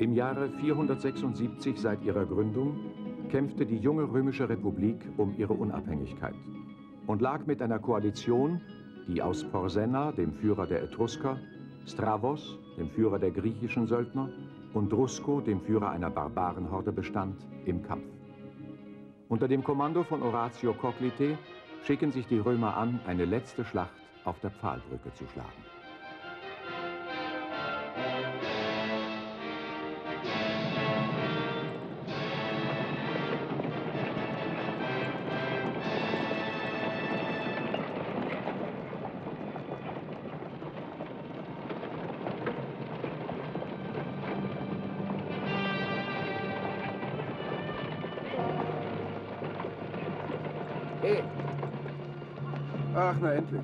Im Jahre 476 seit ihrer Gründung kämpfte die junge römische Republik um ihre Unabhängigkeit und lag mit einer Koalition, die aus Porsenna, dem Führer der Etrusker, Stravos, dem Führer der griechischen Söldner, und Drusco, dem Führer einer Barbarenhorde, bestand, im Kampf. Unter dem Kommando von Horatio Coclite schicken sich die Römer an, eine letzte Schlacht auf der Pfahlbrücke zu schlagen. Ach, na endlich.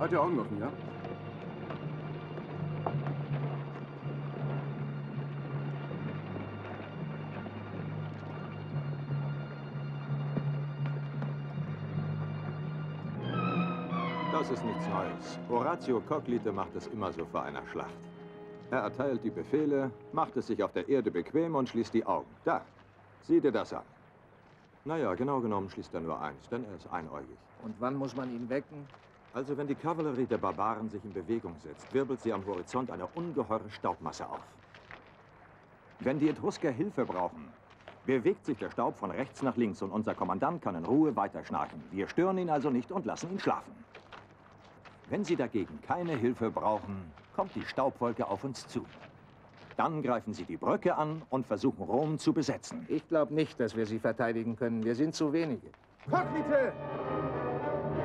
Hat die Augen offen, ja? Das ist nichts Neues. Horatio Coclite macht es immer so vor einer Schlacht. Er erteilt die Befehle, macht es sich auf der Erde bequem und schließt die Augen. Da, sieh dir das an. Naja, genau genommen schließt er nur eins, denn er ist einäugig. Und wann muss man ihn wecken? Also wenn die Kavallerie der Barbaren sich in Bewegung setzt, wirbelt sie am Horizont eine ungeheure Staubmasse auf. Wenn die Etrusker Hilfe brauchen, bewegt sich der Staub von rechts nach links und unser Kommandant kann in Ruhe weiterschnarchen. Wir stören ihn also nicht und lassen ihn schlafen. Wenn sie dagegen keine Hilfe brauchen, kommt die Staubwolke auf uns zu. Dann greifen sie die Brücke an und versuchen, Rom zu besetzen. Ich glaube nicht, dass wir sie verteidigen können. Wir sind zu wenige. Coclite!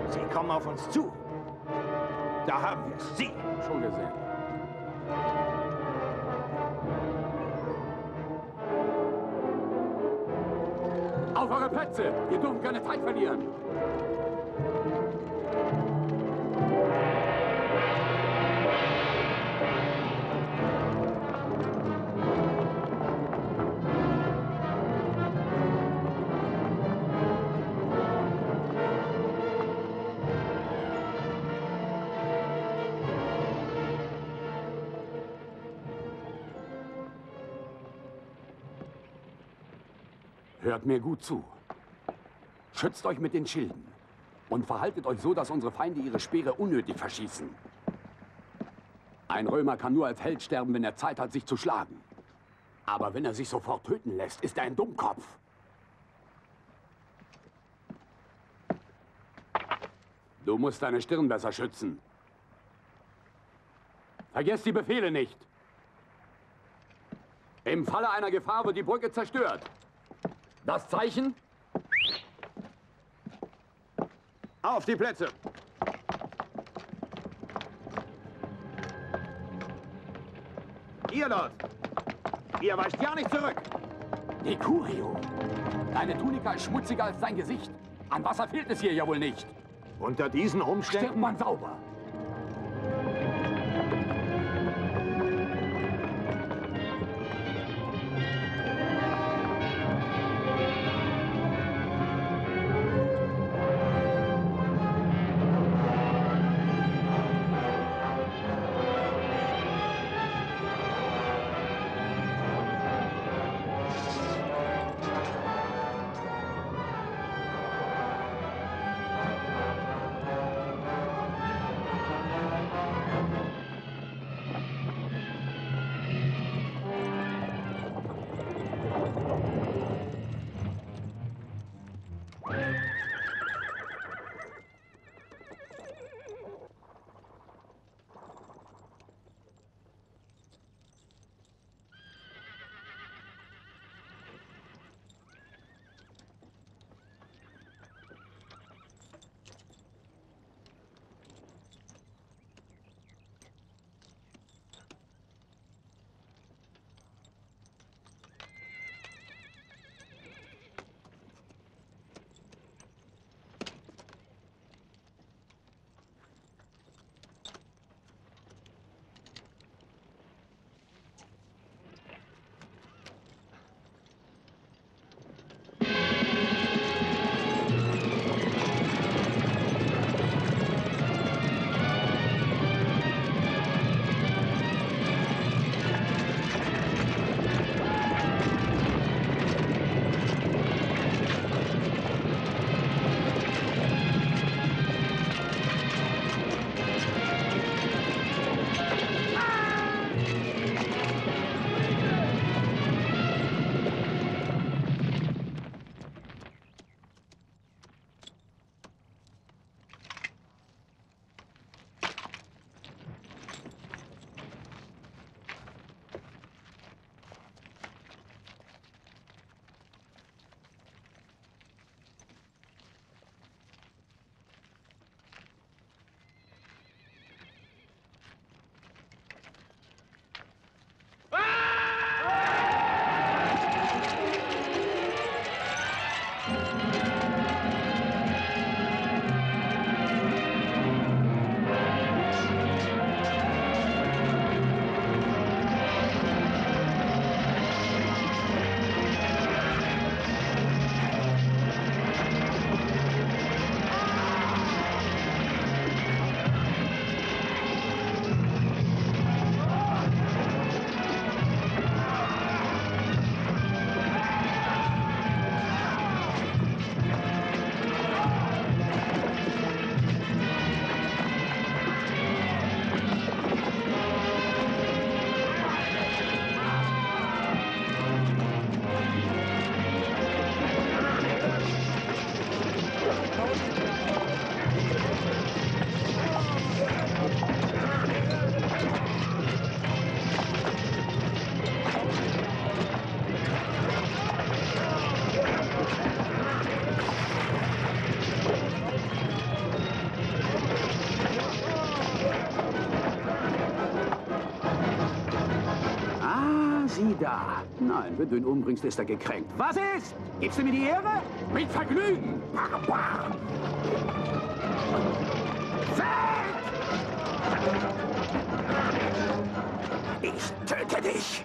Sie kommen auf uns zu. Da haben wir es. Sie! Schon gesehen. Auf eure Plätze! Ihr dürft keine Zeit verlieren! Hört mir gut zu. Schützt euch mit den Schilden und verhaltet euch so, dass unsere Feinde ihre Speere unnötig verschießen. Ein Römer kann nur als Held sterben, wenn er Zeit hat, sich zu schlagen. Aber wenn er sich sofort töten lässt, ist er ein Dummkopf. Du musst deine Stirn besser schützen. Vergesst die Befehle nicht. Im Falle einer Gefahr wird die Brücke zerstört. Das Zeichen? Auf die Plätze! Ihr dort! Ihr weicht ja nicht zurück! Decurio! Deine Tunika ist schmutziger als dein Gesicht. An Wasser fehlt es hier ja wohl nicht. Unter diesen Umständen... Stirbt man sauber. Sie da. Nein, wenn du ihn umbringst, ist er gekränkt. Was ist? Gibst du mir die Ehre? Mit Vergnügen! Barbar! Ich töte dich!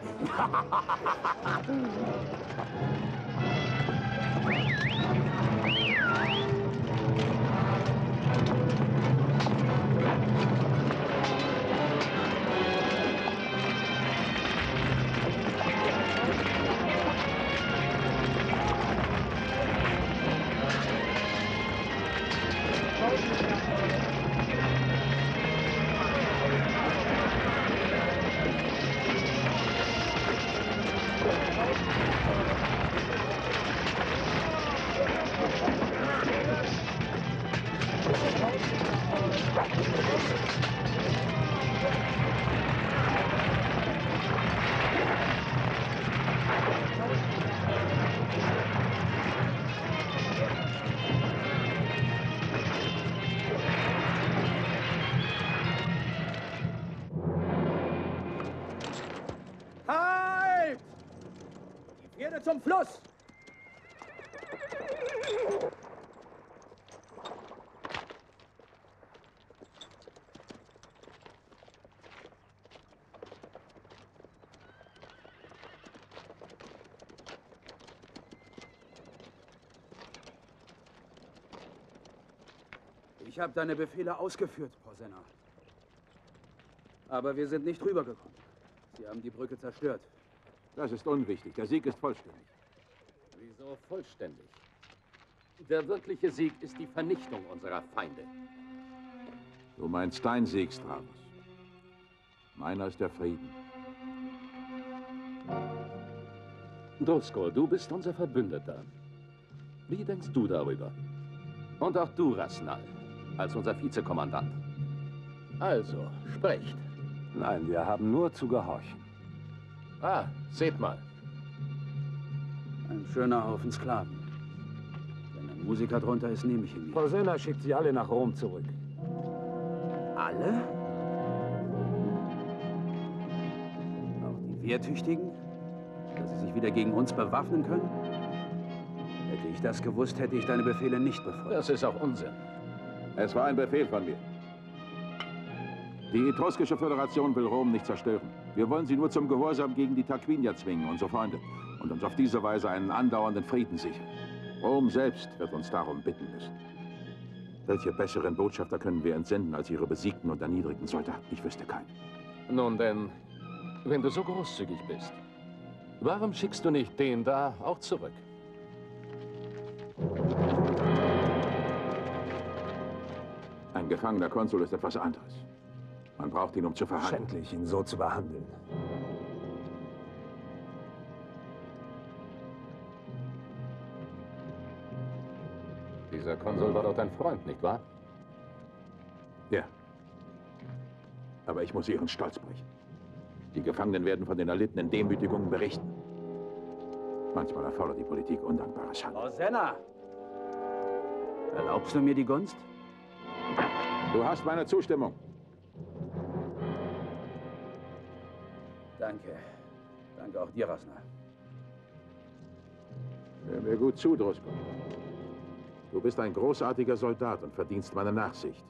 Zum Fluss! Ich habe deine Befehle ausgeführt, Porsenna. Aber wir sind nicht rübergekommen. Sie haben die Brücke zerstört. Das ist unwichtig. Der Sieg ist vollständig. Wieso vollständig? Der wirkliche Sieg ist die Vernichtung unserer Feinde. Du meinst dein Sieg, Stravos. Meiner ist der Frieden. Drusco, du bist unser Verbündeter. Wie denkst du darüber? Und auch du, Rasnal, als unser Vizekommandant. Also, sprecht. Nein, wir haben nur zu gehorchen. Ah, seht mal. Ein schöner Haufen Sklaven. Wenn ein Musiker drunter ist, nehme ich ihn nicht. Porsenna schickt sie alle nach Rom zurück. Alle? Auch die Wehrtüchtigen? Dass sie sich wieder gegen uns bewaffnen können? Hätte ich das gewusst, hätte ich deine Befehle nicht befolgt. Das ist auch Unsinn. Es war ein Befehl von mir. Die etruskische Föderation will Rom nicht zerstören. Wir wollen sie nur zum Gehorsam gegen die Tarquinier zwingen, unsere Freunde, und uns auf diese Weise einen andauernden Frieden sichern. Rom selbst wird uns darum bitten müssen. Welche besseren Botschafter können wir entsenden als ihre besiegten und erniedrigten Soldaten? Ich wüsste keinen. Nun denn, wenn du so großzügig bist, warum schickst du nicht den da auch zurück? Ein gefangener Konsul ist etwas anderes. Man braucht ihn, um zu verhandeln. Schändlich, ihn so zu behandeln. Dieser Konsul war doch dein Freund, nicht wahr? Ja. Aber ich muss ihren Stolz brechen. Die Gefangenen werden von den erlittenen Demütigungen berichten. Manchmal erfordert die Politik undankbares Handeln. Porsenna! Erlaubst du mir die Gunst? Du hast meine Zustimmung. Danke. Danke auch dir, Rasnal. Hör mir gut zu, Drusco. Du bist ein großartiger Soldat und verdienst meine Nachsicht.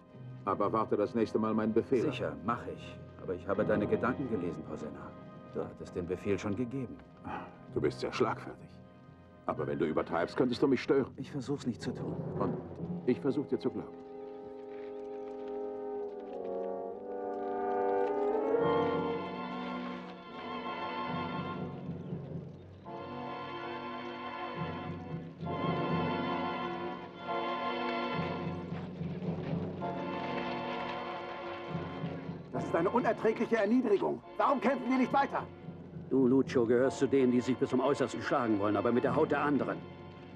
Aber warte das nächste Mal meinen Befehl. Sicher, mache ich. Aber ich habe deine Gedanken gelesen, Porsenna. Du hattest den Befehl schon gegeben. Du bist sehr schlagfertig. Aber wenn du übertreibst, könntest du mich stören. Ich versuch's nicht zu tun. Und ich versuch dir zu glauben. Unerträgliche Erniedrigung. Warum kämpfen wir nicht weiter? Du, Lucio, gehörst zu denen, die sich bis zum Äußersten schlagen wollen, aber mit der Haut der anderen.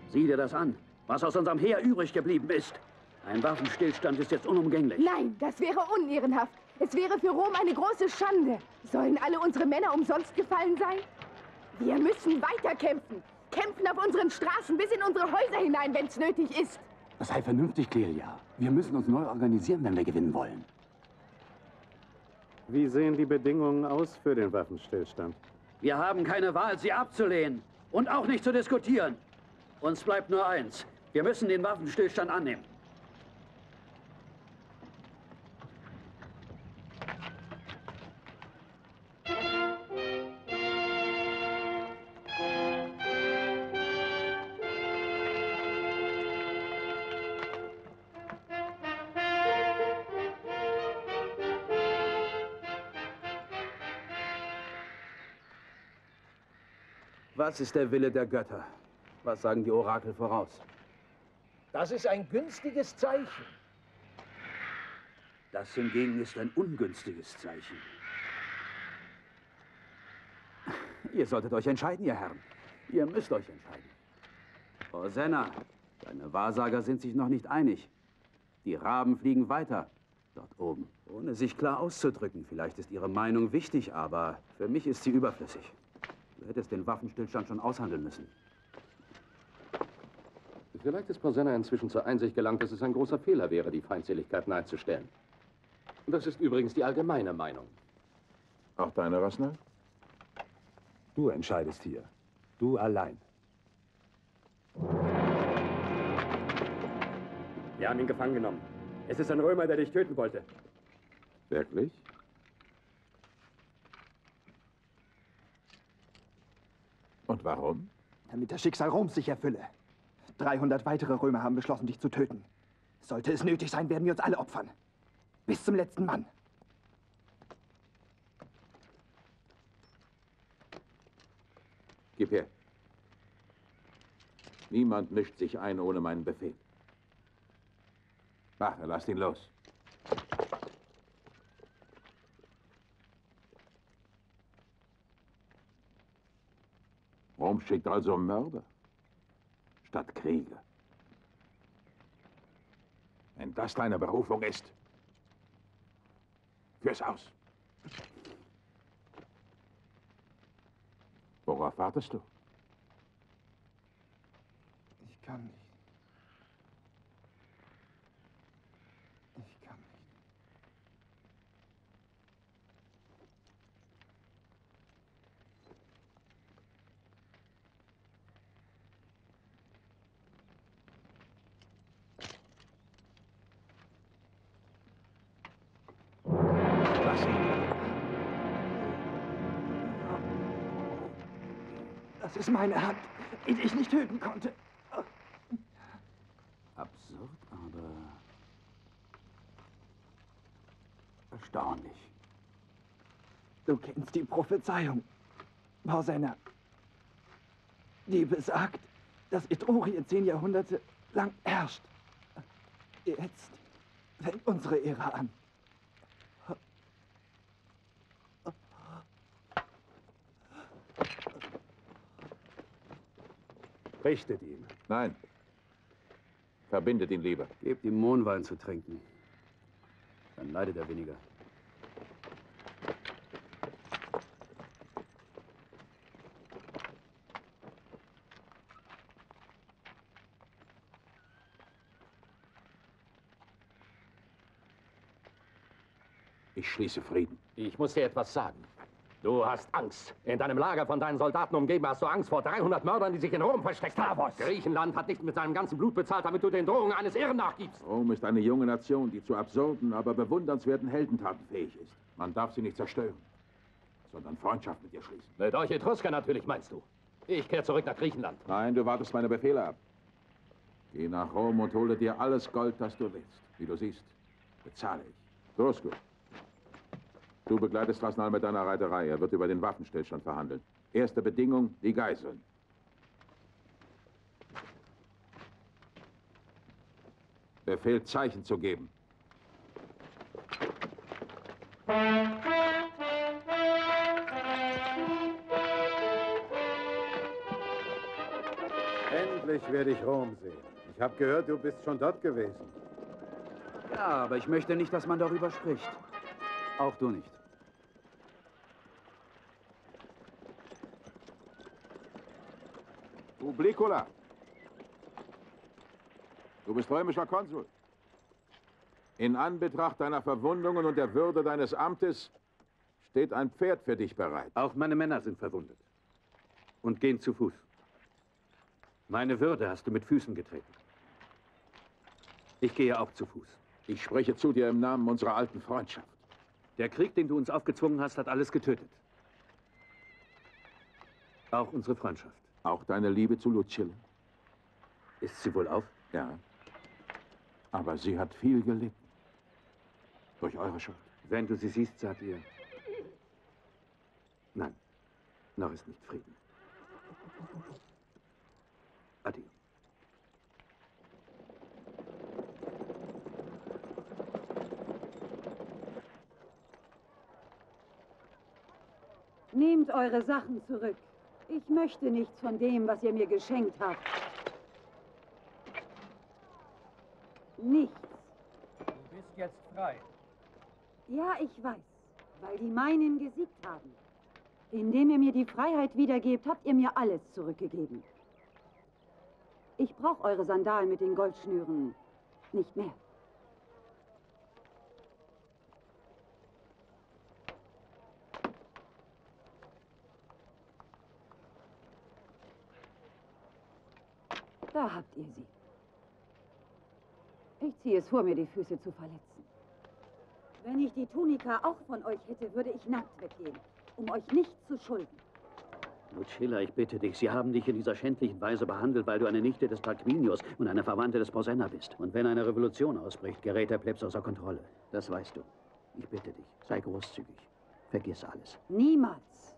Sieh dir das an, was aus unserem Heer übrig geblieben ist. Ein Waffenstillstand ist jetzt unumgänglich. Nein, das wäre unehrenhaft. Es wäre für Rom eine große Schande. Sollen alle unsere Männer umsonst gefallen sein? Wir müssen weiterkämpfen. Kämpfen auf unseren Straßen bis in unsere Häuser hinein, wenn es nötig ist. Das sei vernünftig, Clelia. Wir müssen uns neu organisieren, wenn wir gewinnen wollen. Wie sehen die Bedingungen aus für den Waffenstillstand? Wir haben keine Wahl, sie abzulehnen und auch nicht zu diskutieren. Uns bleibt nur eins. Wir müssen den Waffenstillstand annehmen. Was ist der Wille der Götter? Was sagen die Orakel voraus? Das ist ein günstiges Zeichen. Das hingegen ist ein ungünstiges Zeichen. Ihr solltet euch entscheiden, ihr Herren. Ihr müsst euch entscheiden. Porsenna, deine Wahrsager sind sich noch nicht einig. Die Raben fliegen weiter, dort oben. Ohne sich klar auszudrücken. Vielleicht ist ihre Meinung wichtig, aber für mich ist sie überflüssig. Du hättest den Waffenstillstand schon aushandeln müssen. Vielleicht ist Porsenna inzwischen zur Einsicht gelangt, dass es ein großer Fehler wäre, die Feindseligkeit nahezustellen. Das ist übrigens die allgemeine Meinung. Auch deine, Rasnal? Du entscheidest hier. Du allein. Wir haben ihn gefangen genommen. Es ist ein Römer, der dich töten wollte. Wirklich? Und warum? Damit das Schicksal Roms sich erfülle. 300 weitere Römer haben beschlossen, dich zu töten. Sollte es nötig sein, werden wir uns alle opfern. Bis zum letzten Mann. Gib her. Niemand mischt sich ein ohne meinen Befehl. Warte, lass ihn los. Rom schickt also Mörder statt Kriege. Wenn das deine Berufung ist, führ's aus. Worauf wartest du? Ich kann nicht. Das ist meine Hand, die ich nicht töten konnte. Absurd, aber erstaunlich. Du kennst die Prophezeiung, Porsenna. Die besagt, dass Etrurien 10 Jahrhunderte lang herrscht. Jetzt fängt unsere Ära an. Richtet ihn. Nein. Verbindet ihn lieber. Gebt ihm Mohnwein zu trinken. Dann leidet er weniger. Ich schließe Frieden. Ich muss dir etwas sagen. Du hast Angst. In deinem Lager von deinen Soldaten umgeben hast du Angst vor 300 Mördern, die sich in Rom versteckt haben. Griechenland hat nicht mit seinem ganzen Blut bezahlt, damit du den Drohungen eines Irren nachgibst. Rom ist eine junge Nation, die zu absurden, aber bewundernswerten Heldentaten fähig ist. Man darf sie nicht zerstören, sondern Freundschaft mit ihr schließen. Mit euch Etrusker natürlich, meinst du? Ich kehre zurück nach Griechenland. Nein, du wartest meine Befehle ab. Geh nach Rom und hole dir alles Gold, das du willst. Wie du siehst, bezahle ich. Drusco. Du begleitest Rasnal mit deiner Reiterei. Er wird über den Waffenstillstand verhandeln. Erste Bedingung, die Geiseln. Befehl, Zeichen zu geben. Endlich werde ich Rom sehen. Ich habe gehört, du bist schon dort gewesen. Ja, aber ich möchte nicht, dass man darüber spricht. Auch du nicht. Publikola, du bist römischer Konsul. In Anbetracht deiner Verwundungen und der Würde deines Amtes steht ein Pferd für dich bereit. Auch meine Männer sind verwundet und gehen zu Fuß. Meine Würde hast du mit Füßen getreten. Ich gehe auch zu Fuß. Ich spreche zu dir im Namen unserer alten Freundschaft. Der Krieg, den du uns aufgezwungen hast, hat alles getötet. Auch unsere Freundschaft. Auch deine Liebe zu Lucilla. Ist sie wohl auf? Ja. Aber sie hat viel gelitten. Durch eure Schuld. Wenn du sie siehst, sag ihr: Nein, noch ist nicht Frieden. Adieu. Nehmt eure Sachen zurück. Ich möchte nichts von dem, was ihr mir geschenkt habt. Nichts. Du bist jetzt frei. Ja, ich weiß, weil die meinen gesiegt haben. Indem ihr mir die Freiheit wiedergebt, habt ihr mir alles zurückgegeben. Ich brauche eure Sandalen mit den Goldschnüren nicht mehr. Da habt ihr sie. Ich ziehe es vor, mir die Füße zu verletzen. Wenn ich die Tunika auch von euch hätte, würde ich nackt weggehen, um euch nicht zu schulden. Lucilla, ich bitte dich, sie haben dich in dieser schändlichen Weise behandelt, weil du eine Nichte des Tarquinius und eine Verwandte des Porsenna bist. Und wenn eine Revolution ausbricht, gerät der Plebs außer Kontrolle. Das weißt du. Ich bitte dich, sei großzügig. Vergiss alles. Niemals.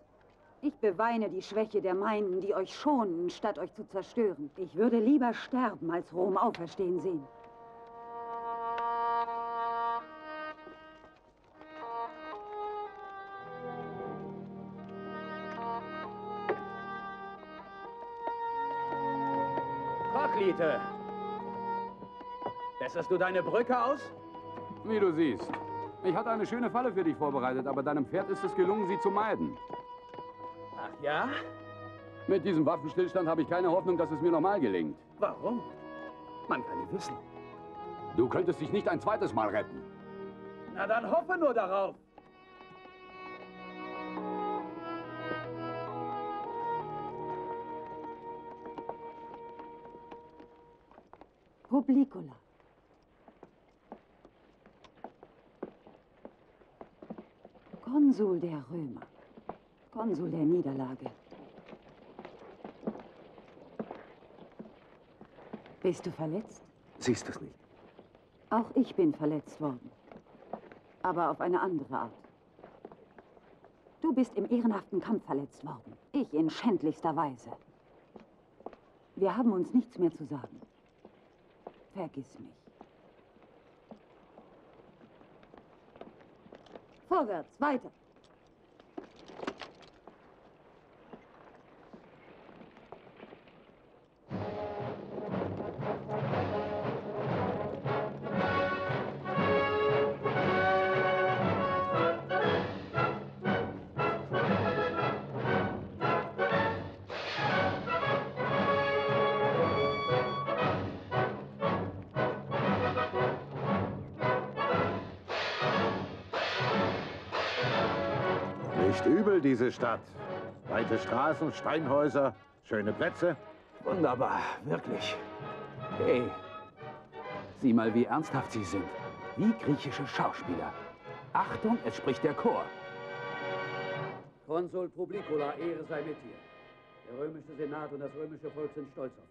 Ich beweine die Schwäche der meinen, die euch schonen, statt euch zu zerstören. Ich würde lieber sterben, als Rom auferstehen sehen. Coclite! Besserst du deine Brücke aus? Wie du siehst. Ich hatte eine schöne Falle für dich vorbereitet, aber deinem Pferd ist es gelungen, sie zu meiden. Ach ja? Mit diesem Waffenstillstand habe ich keine Hoffnung, dass es mir nochmal gelingt. Warum? Man kann nicht wissen. Du könntest dich nicht ein zweites Mal retten. Na dann hoffe nur darauf. Publikola. Konsul der Römer. Konsul der Niederlage. Bist du verletzt? Siehst du es nicht? Auch ich bin verletzt worden. Aber auf eine andere Art. Du bist im ehrenhaften Kampf verletzt worden. Ich in schändlichster Weise. Wir haben uns nichts mehr zu sagen. Vergiss mich. Vorwärts, weiter. Übel, diese Stadt. Weite Straßen, Steinhäuser, schöne Plätze. Wunderbar, wirklich. Hey, sieh mal, wie ernsthaft sie sind. Wie griechische Schauspieler. Achtung, es spricht der Chor. Konsul Publikola, Ehre sei mit dir. Der römische Senat und das römische Volk sind stolz auf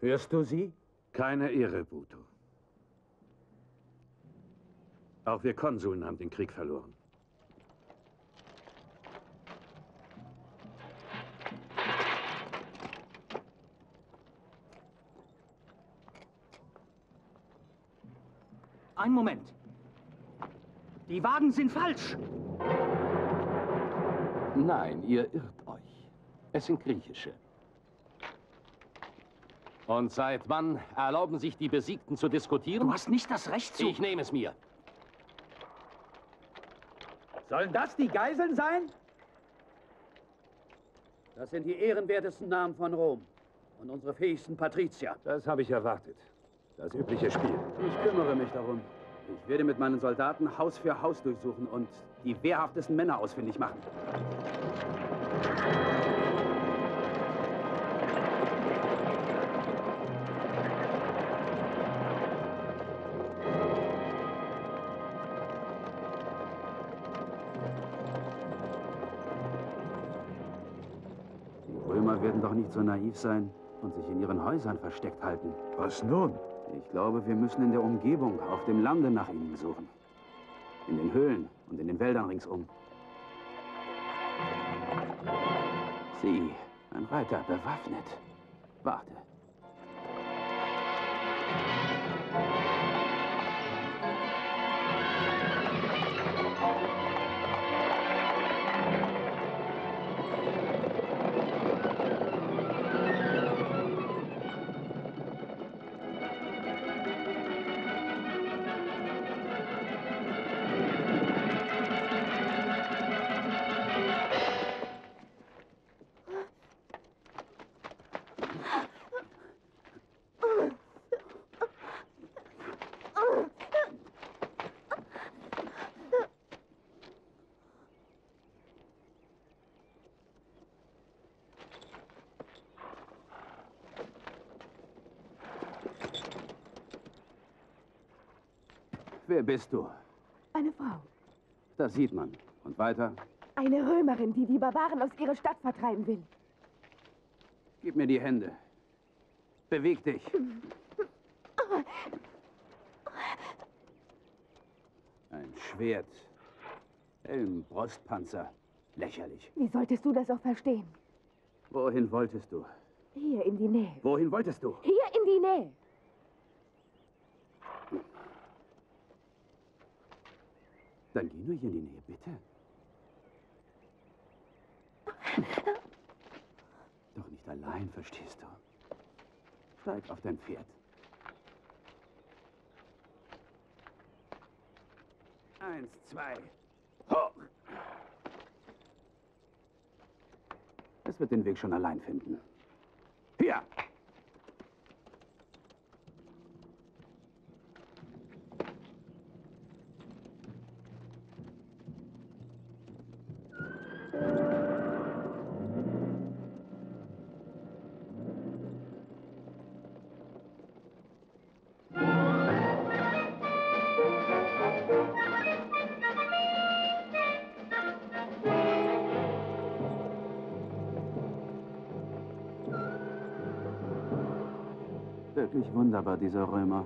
dich. Hörst du sie? Keine Ehre, Brutus. Auch wir Konsuln haben den Krieg verloren. Einen Moment. Die Wagen sind falsch. Nein, ihr irrt euch. Es sind griechische. Und seit wann erlauben sich die Besiegten zu diskutieren? Du hast nicht das Recht zu... Ich nehme es mir. Sollen das die Geiseln sein? Das sind die ehrenwertesten Namen von Rom und unsere fähigsten Patrizier. Das habe ich erwartet. Das übliche Spiel. Ich kümmere mich darum. Ich werde mit meinen Soldaten Haus für Haus durchsuchen und die wehrhaftesten Männer ausfindig machen. Die Römer werden doch nicht so naiv sein und sich in ihren Häusern versteckt halten. Was nun? Ich glaube, wir müssen in der Umgebung, auf dem Lande nach ihnen suchen. In den Höhlen und in den Wäldern ringsum. Sieh, ein Reiter bewaffnet. Warte. Wer bist du? Eine Frau. Das sieht man. Und weiter? Eine Römerin, die die Barbaren aus ihrer Stadt vertreiben will. Gib mir die Hände. Beweg dich. Ein Schwert. Helm, Brustpanzer. Lächerlich. Wie solltest du das auch verstehen? Wohin wolltest du? Hier in die Nähe. Wohin wolltest du? Hier in die Nähe. Dann geh nur hier in die Nähe, bitte. Doch nicht allein, verstehst du? Steig auf dein Pferd. Eins, zwei, hoch! Es wird den Weg schon allein finden. Hier! Wirklich wunderbar, dieser Römer.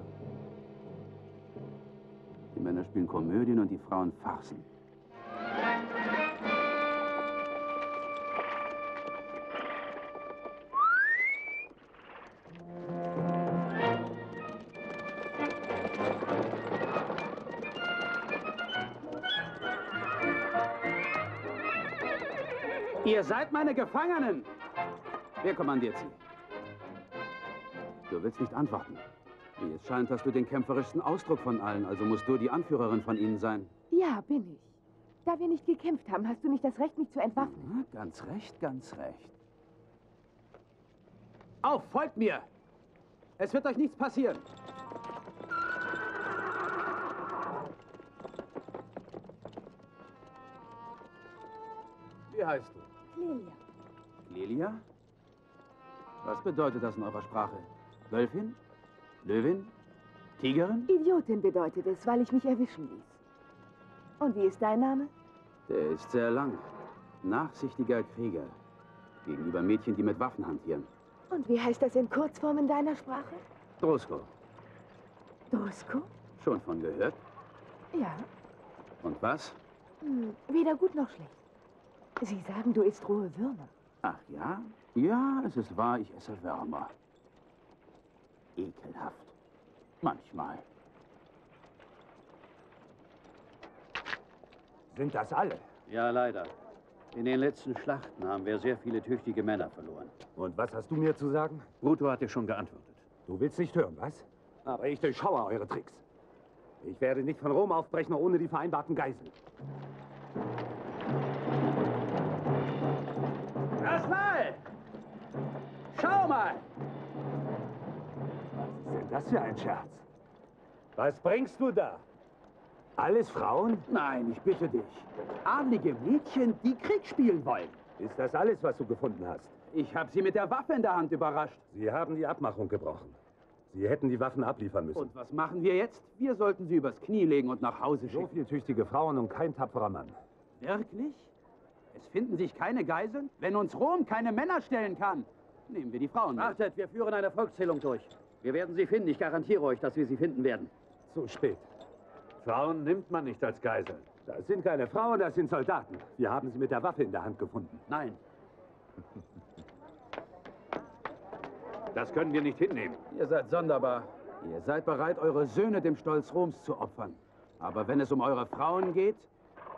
Die Männer spielen Komödien und die Frauen Farcen. Ihr seid meine Gefangenen! Wer kommandiert sie? Du willst nicht antworten. Wie es scheint, hast du den kämpferischsten Ausdruck von allen, also musst du die Anführerin von ihnen sein. Ja, bin ich. Da wir nicht gekämpft haben, hast du nicht das Recht, mich zu entwaffnen. Mhm, ganz recht, ganz recht. Auf, folgt mir! Es wird euch nichts passieren. Wie heißt du? Clelia. Clelia? Was bedeutet das in eurer Sprache? Wölfin? Löwin? Tigerin? Idiotin bedeutet es, weil ich mich erwischen ließ. Und wie ist dein Name? Der ist sehr lang. Nachsichtiger Krieger. Gegenüber Mädchen, die mit Waffen hantieren. Und wie heißt das in Kurzform in deiner Sprache? Drusco. Drusco? Schon von gehört? Ja. Und was? Hm, weder gut noch schlecht. Sie sagen, du isst rohe Würmer. Ach ja? Ja, es ist wahr, ich esse Würmer. Ekelhaft. Manchmal. Sind das alle? Ja, leider. In den letzten Schlachten haben wir sehr viele tüchtige Männer verloren. Und was hast du mir zu sagen? Brutus hat dir schon geantwortet. Du willst nicht hören, was? Aber ich durchschaue eure Tricks. Ich werde nicht von Rom aufbrechen, ohne die vereinbarten Geiseln. Rasnal! Schau mal! Was ist denn das für ein Scherz? Was bringst du da? Alles Frauen? Nein, ich bitte dich. Adlige Mädchen, die Krieg spielen wollen. Ist das alles, was du gefunden hast? Ich habe sie mit der Waffe in der Hand überrascht. Sie haben die Abmachung gebrochen. Sie hätten die Waffen abliefern müssen. Und was machen wir jetzt? Wir sollten sie übers Knie legen und nach Hause schicken. So viele tüchtige Frauen und kein tapferer Mann. Wirklich? Es finden sich keine Geiseln? Wenn uns Rom keine Männer stellen kann, nehmen wir die Frauen mit. Wartet, wir führen eine Volkszählung durch. Wir werden sie finden. Ich garantiere euch, dass wir sie finden werden. Zu spät. Frauen nimmt man nicht als Geiseln. Das sind keine Frauen, das sind Soldaten. Wir haben sie mit der Waffe in der Hand gefunden. Nein. Das können wir nicht hinnehmen. Ihr seid sonderbar. Ihr seid bereit, eure Söhne dem Stolz Roms zu opfern. Aber wenn es um eure Frauen geht,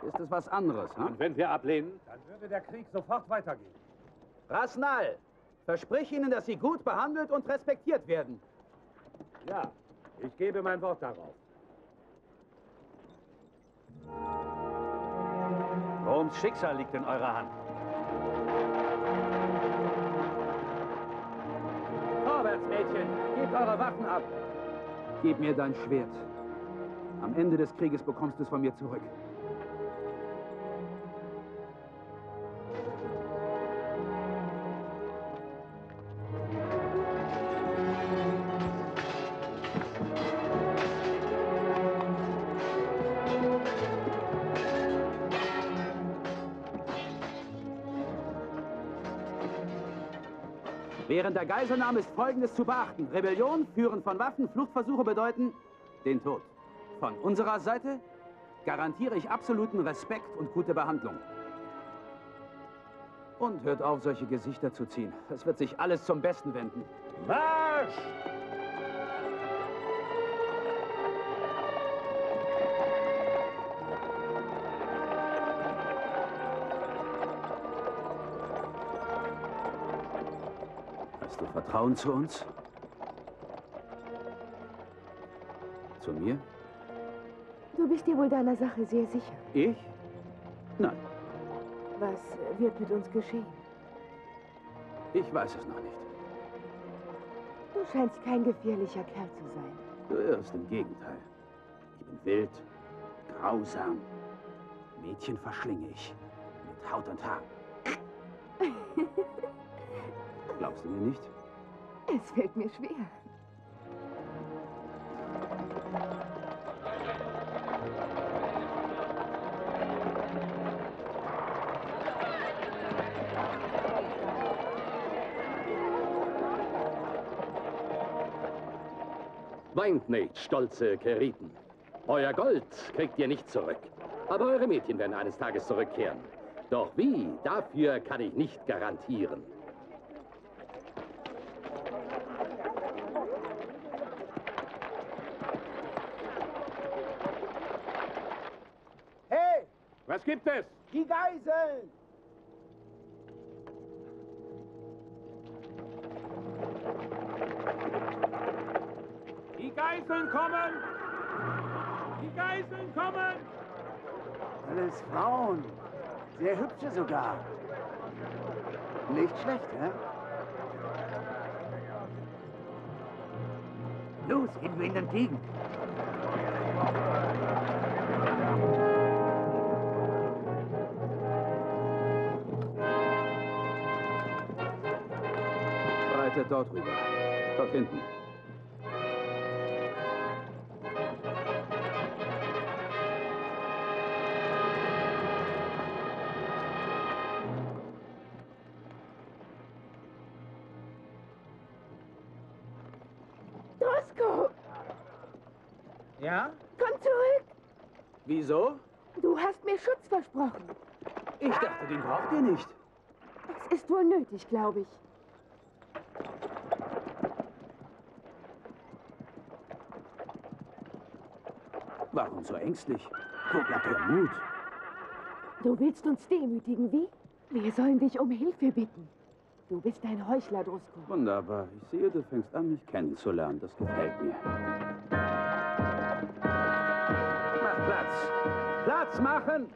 ist es was anderes. Ne? Und wenn wir ablehnen? Dann würde der Krieg sofort weitergehen. Rasnal, versprich ihnen, dass sie gut behandelt und respektiert werden. Ja, ich gebe mein Wort darauf. Roms Schicksal liegt in eurer Hand. Vorwärts, Mädchen! Gebt eure Waffen ab! Gib mir dein Schwert. Am Ende des Krieges bekommst du es von mir zurück. Während der Geiselnahme ist Folgendes zu beachten. Rebellion, Führen von Waffen, Fluchtversuche bedeuten den Tod. Von unserer Seite garantiere ich absoluten Respekt und gute Behandlung. Und hört auf, solche Gesichter zu ziehen. Es wird sich alles zum Besten wenden. Marsch! Hast du Vertrauen zu uns? Zu mir? Du bist dir wohl deiner Sache sehr sicher. Ich? Nein. Was wird mit uns geschehen? Ich weiß es noch nicht. Du scheinst kein gefährlicher Kerl zu sein. Du irrst, im Gegenteil. Ich bin wild, grausam. Mädchen verschlinge ich mit Haut und Haar. Glaubst du mir nicht? Es fällt mir schwer. Weint nicht, stolze Keriten. Euer Gold kriegt ihr nicht zurück. Aber eure Mädchen werden eines Tages zurückkehren. Doch wie? Dafür kann ich nicht garantieren. Was gibt es? Die Geiseln! Die Geiseln kommen! Die Geiseln kommen! Alles Frauen. Sehr hübsche sogar. Nicht schlecht, ne? Los, gehen wir ihnen entgegen. Dort rüber. Dort hinten. Drusco! Ja? Komm zurück! Wieso? Du hast mir Schutz versprochen. Ich dachte, den braucht ihr nicht. Es ist wohl nötig, glaube ich. Warum so ängstlich? Wo bleibt der Mut? Du willst uns demütigen, wie? Wir sollen dich um Hilfe bitten. Du bist ein Heuchler, Drusco. Wunderbar. Ich sehe, du fängst an, mich kennenzulernen. Das gefällt mir. Mach Platz! Platz machen!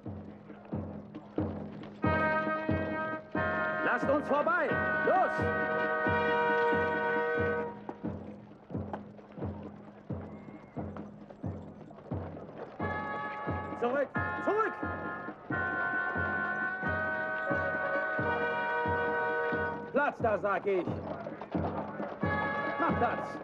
Lasst uns vorbei! Los! Zurück! Zurück! Platz da, sag ich! Mach Platz!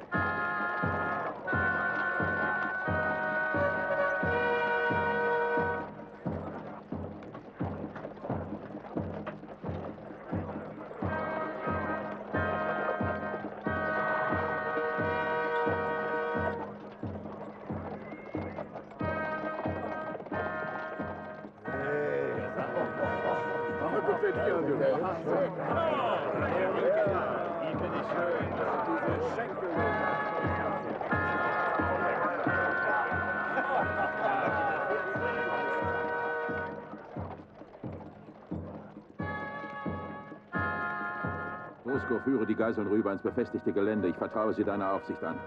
Drusco, führe die Geiseln rüber ins befestigte Gelände. Ich vertraue sie deiner Aufsicht an.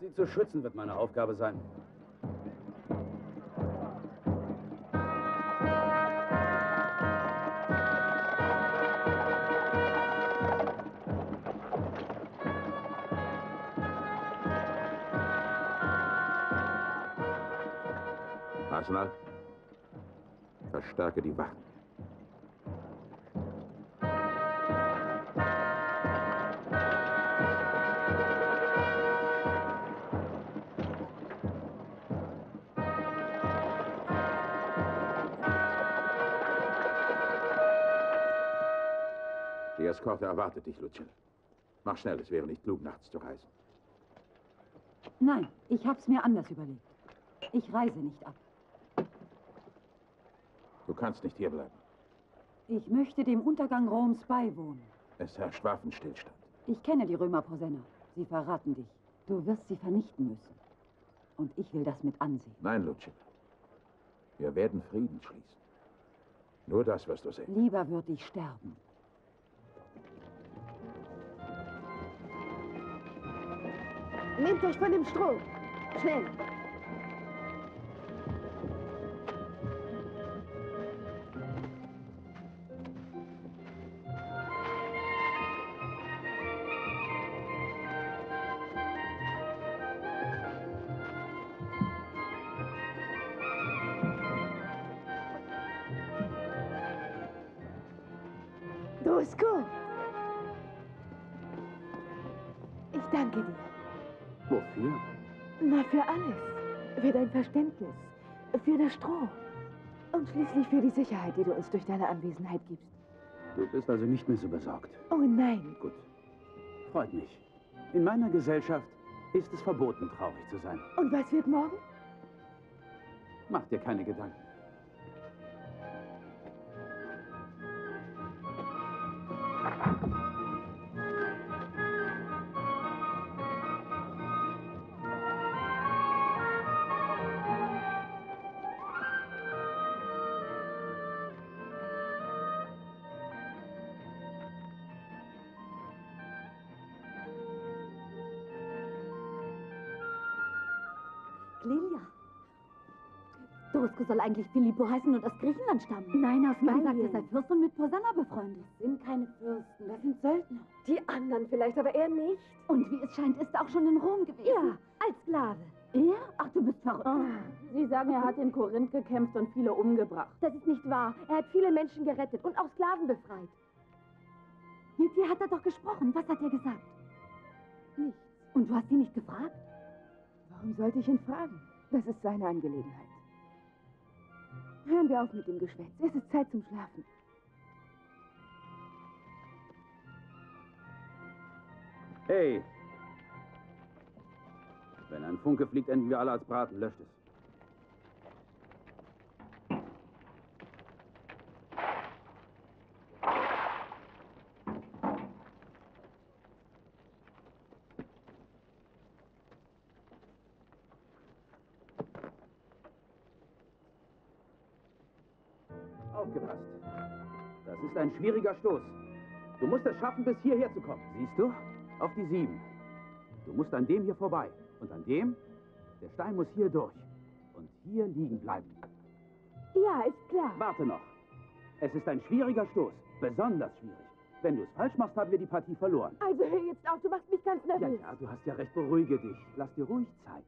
Sie zu schützen wird meine Aufgabe sein. Rasnal, verstärke die Wacht. Die Eskorte erwartet dich, Lucilla. Mach schnell, es wäre nicht klug, nachts zu reisen. Nein, ich hab's mir anders überlegt. Ich reise nicht ab. Du kannst nicht hierbleiben. Ich möchte dem Untergang Roms beiwohnen. Es herrscht Waffenstillstand. Ich kenne die Römer, Porsenna. Sie verraten dich. Du wirst sie vernichten müssen. Und ich will das mit ansehen. Nein, Lucilla. Wir werden Frieden schließen. Nur das wirst du sehen. Lieber würde ich sterben. Nehmt euch von dem Stroh. Schnell. Drusco! Ich danke dir. Wofür? Na, für alles. Für dein Verständnis, für das Stroh und schließlich für die Sicherheit, die du uns durch deine Anwesenheit gibst. Du bist also nicht mehr so besorgt. Oh nein. Gut. Freut mich. In meiner Gesellschaft ist es verboten, traurig zu sein. Und was wird morgen? Mach dir keine Gedanken. Lilia. Drusco soll eigentlich Filippo heißen und aus Griechenland stammen. Nein, aus Gallien. Man sagt, er sei Fürst und mit Porsenna befreundet. Das sind keine Fürsten, das sind Söldner. Die anderen vielleicht, aber er nicht. Und wie es scheint, ist er auch schon in Rom gewesen. Ja, als Sklave. Er? Ach, du bist verrückt. Oh, Sie sagen, er hat in Korinth gekämpft und viele umgebracht. Das ist nicht wahr. Er hat viele Menschen gerettet und auch Sklaven befreit. Mit dir hat er doch gesprochen. Was hat er gesagt? Nichts. Und du hast ihn nicht gefragt? Warum sollte ich ihn fragen? Das ist seine Angelegenheit. Hören wir auf mit dem Geschwätz. Es ist Zeit zum Schlafen. Hey! Wenn ein Funke fliegt, enden wir alle als Braten. Löscht es. Aufgepasst. Das ist ein schwieriger Stoß. Du musst es schaffen, bis hierher zu kommen. Siehst du? Auf die 7. Du musst an dem hier vorbei. Und an dem? Der Stein muss hier durch. Und hier liegen bleiben. Ja, ist klar. Warte noch. Es ist ein schwieriger Stoß. Besonders schwierig. Wenn du es falsch machst, haben wir die Partie verloren. Also hör jetzt auf, du machst mich ganz nervös. Ja, du hast ja recht. Beruhige dich. Lass dir ruhig Zeit.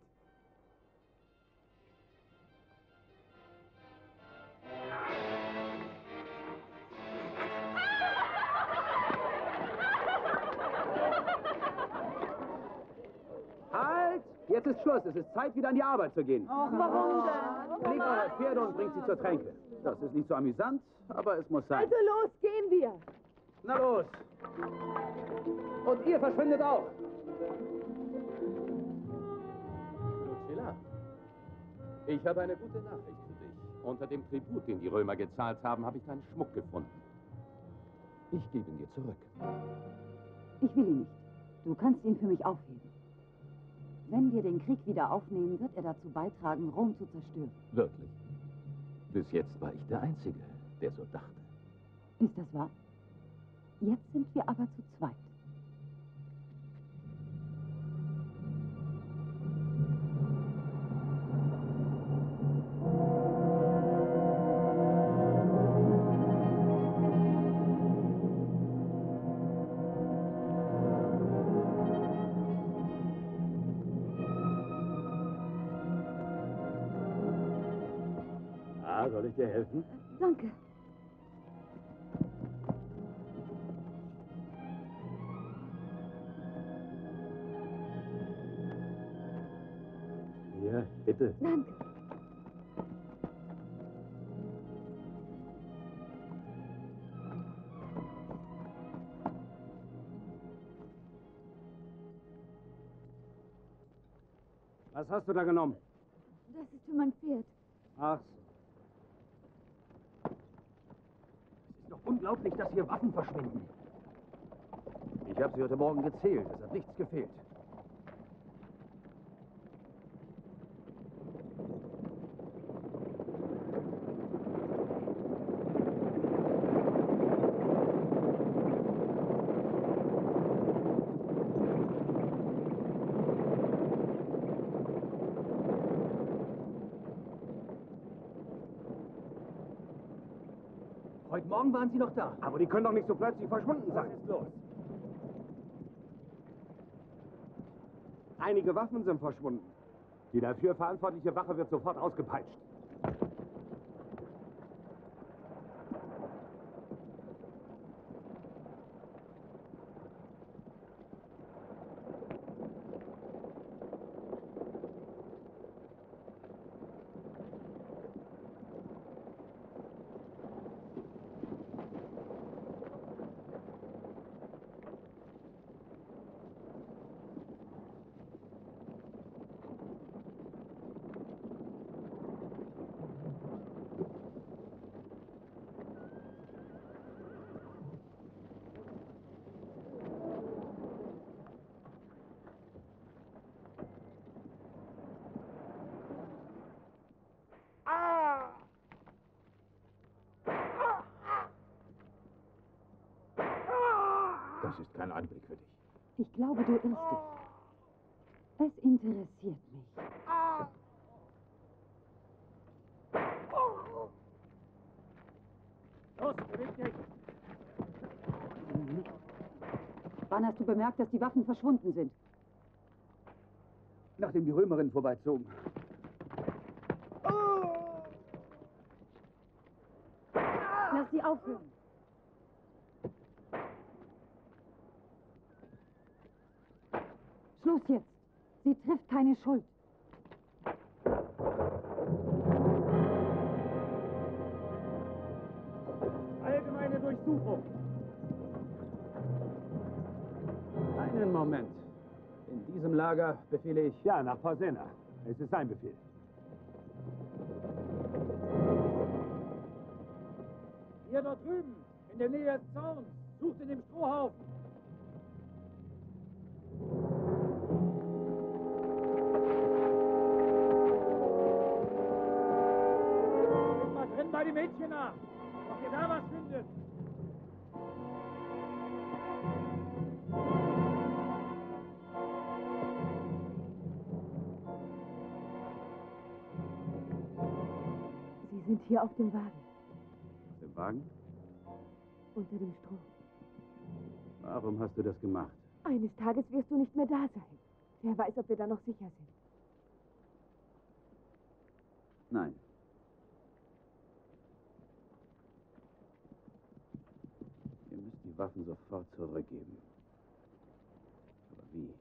jetzt ist Schluss. Es ist Zeit, wieder an die Arbeit zu gehen. Och, warum denn? Legt eure Pferde und bringt sie zur Tränke. Das ist nicht so amüsant, aber es muss sein. Also los, gehen wir. Na los. Und ihr verschwindet auch. Lucilla, ich habe eine gute Nachricht für dich. Unter dem Tribut, den die Römer gezahlt haben, habe ich deinen Schmuck gefunden. Ich gebe ihn dir zurück. Ich will ihn nicht. Du kannst ihn für mich aufheben. Wenn wir den Krieg wieder aufnehmen, wird er dazu beitragen, Rom zu zerstören. Wirklich? Bis jetzt war ich der Einzige, der so dachte. Ist das wahr? Jetzt sind wir aber zu zweit. Soll ich dir helfen? Danke. Ja, bitte. Danke. Was hast du da genommen? Das ist für mein Pferd. Ach so. Unglaublich, dass hier Waffen verschwinden. Ich habe sie heute Morgen gezählt. Es hat nichts gefehlt. Heute Morgen waren sie noch da. Aber die können doch nicht so plötzlich verschwunden sein. Was ist los? Einige Waffen sind verschwunden. Die dafür verantwortliche Wache wird sofort ausgepeitscht. Das ist kein Anblick für dich. Ich glaube, du irrst dich. Es interessiert mich. Los, beweg dich! Wann hast du bemerkt, dass die Waffen verschwunden sind? Nachdem die Römerinnen vorbeizogen. Lass sie aufhören. Schluss jetzt. Sie trifft keine Schuld. Allgemeine Durchsuchung. Einen Moment. In diesem Lager befehle ich... Ja, nach Porsenna. Es ist sein Befehl. Ihr dort drüben, in der Nähe des Zauns, sucht in dem Strohhaufen. Die Mädchen nach, ob ihr da was findet. Sie sind hier auf dem Wagen. Auf dem Wagen? Unter dem Stroh. Warum hast du das gemacht? Eines Tages wirst du nicht mehr da sein. Wer weiß, ob wir da noch sicher sind. Nein. Waffen sofort zurückgeben. Aber wie?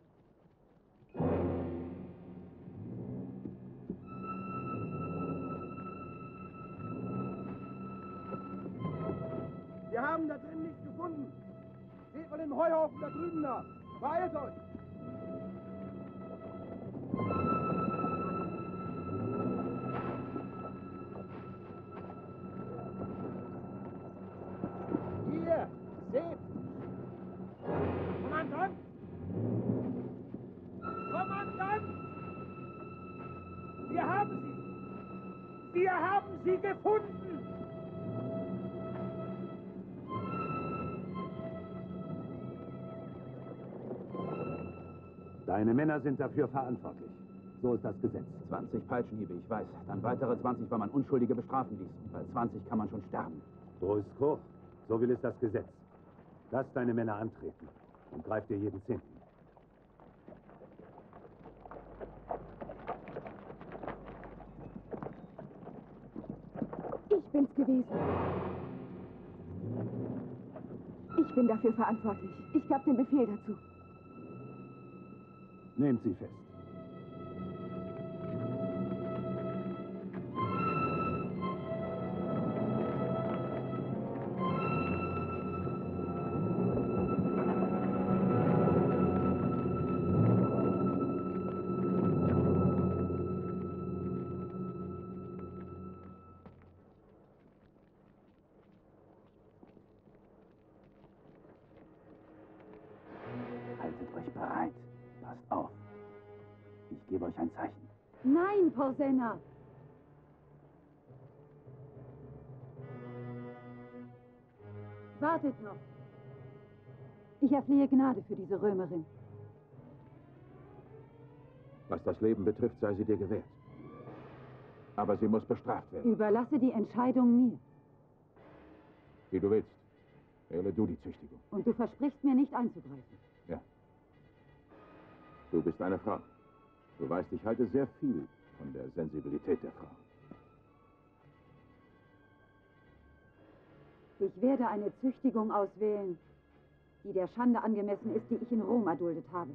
haben da drin nichts gefunden. Seht mal den Heuhaufen da drüben nach. Beeilt euch! Hier, seht! Kommandant! Kommandant! Wir haben sie! Wir haben sie gefunden! Deine Männer sind dafür verantwortlich. So ist das Gesetz. 20 Peitschenhiebe, ich weiß. Dann weitere 20, weil man Unschuldige bestrafen ließ. Und bei 20 kann man schon sterben. Drusco, so will es das Gesetz. Lass deine Männer antreten und greif dir jeden Zehnten. Ich bin's gewesen. Ich bin dafür verantwortlich. Ich gab den Befehl dazu. Nehmt sie fest. Haltet euch bereit. Passt auf. Ich gebe euch ein Zeichen. Nein, Porsenna! Wartet noch. Ich erflehe Gnade für diese Römerin. Was das Leben betrifft, sei sie dir gewährt. Aber sie muss bestraft werden. Überlasse die Entscheidung mir. Wie du willst. Wähle du die Züchtigung. Und du versprichst mir nicht einzugreifen. Ja. Du bist eine Frau. Du weißt, ich halte sehr viel von der Sensibilität der Frau. Ich werde eine Züchtigung auswählen, die der Schande angemessen ist, die ich in Rom erduldet habe.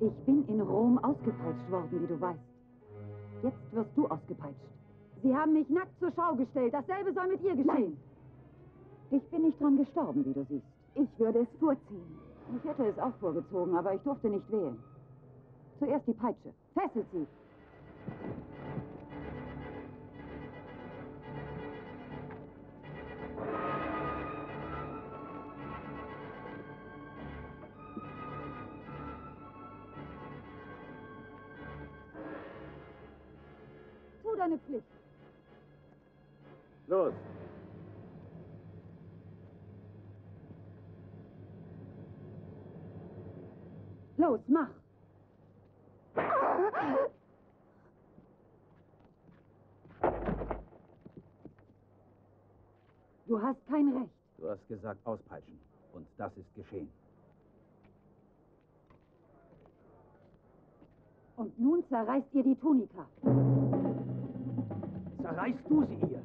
Ich bin in Rom ausgepeitscht worden, wie du weißt. Jetzt wirst du ausgepeitscht. Sie haben mich nackt zur Schau gestellt. Dasselbe soll mit ihr geschehen. Nein. Ich bin nicht dran gestorben, wie du siehst. Ich würde es vorziehen. Ich hätte es auch vorgezogen, aber ich durfte nicht wählen. Zuerst die Peitsche. Fesselt sie! Tu deine Pflicht. Los! Los, mach! Du hast kein Recht. Du hast gesagt, auspeitschen. Und das ist geschehen. Und nun zerreißt ihr die Tunika. Zerreißt du sie ihr?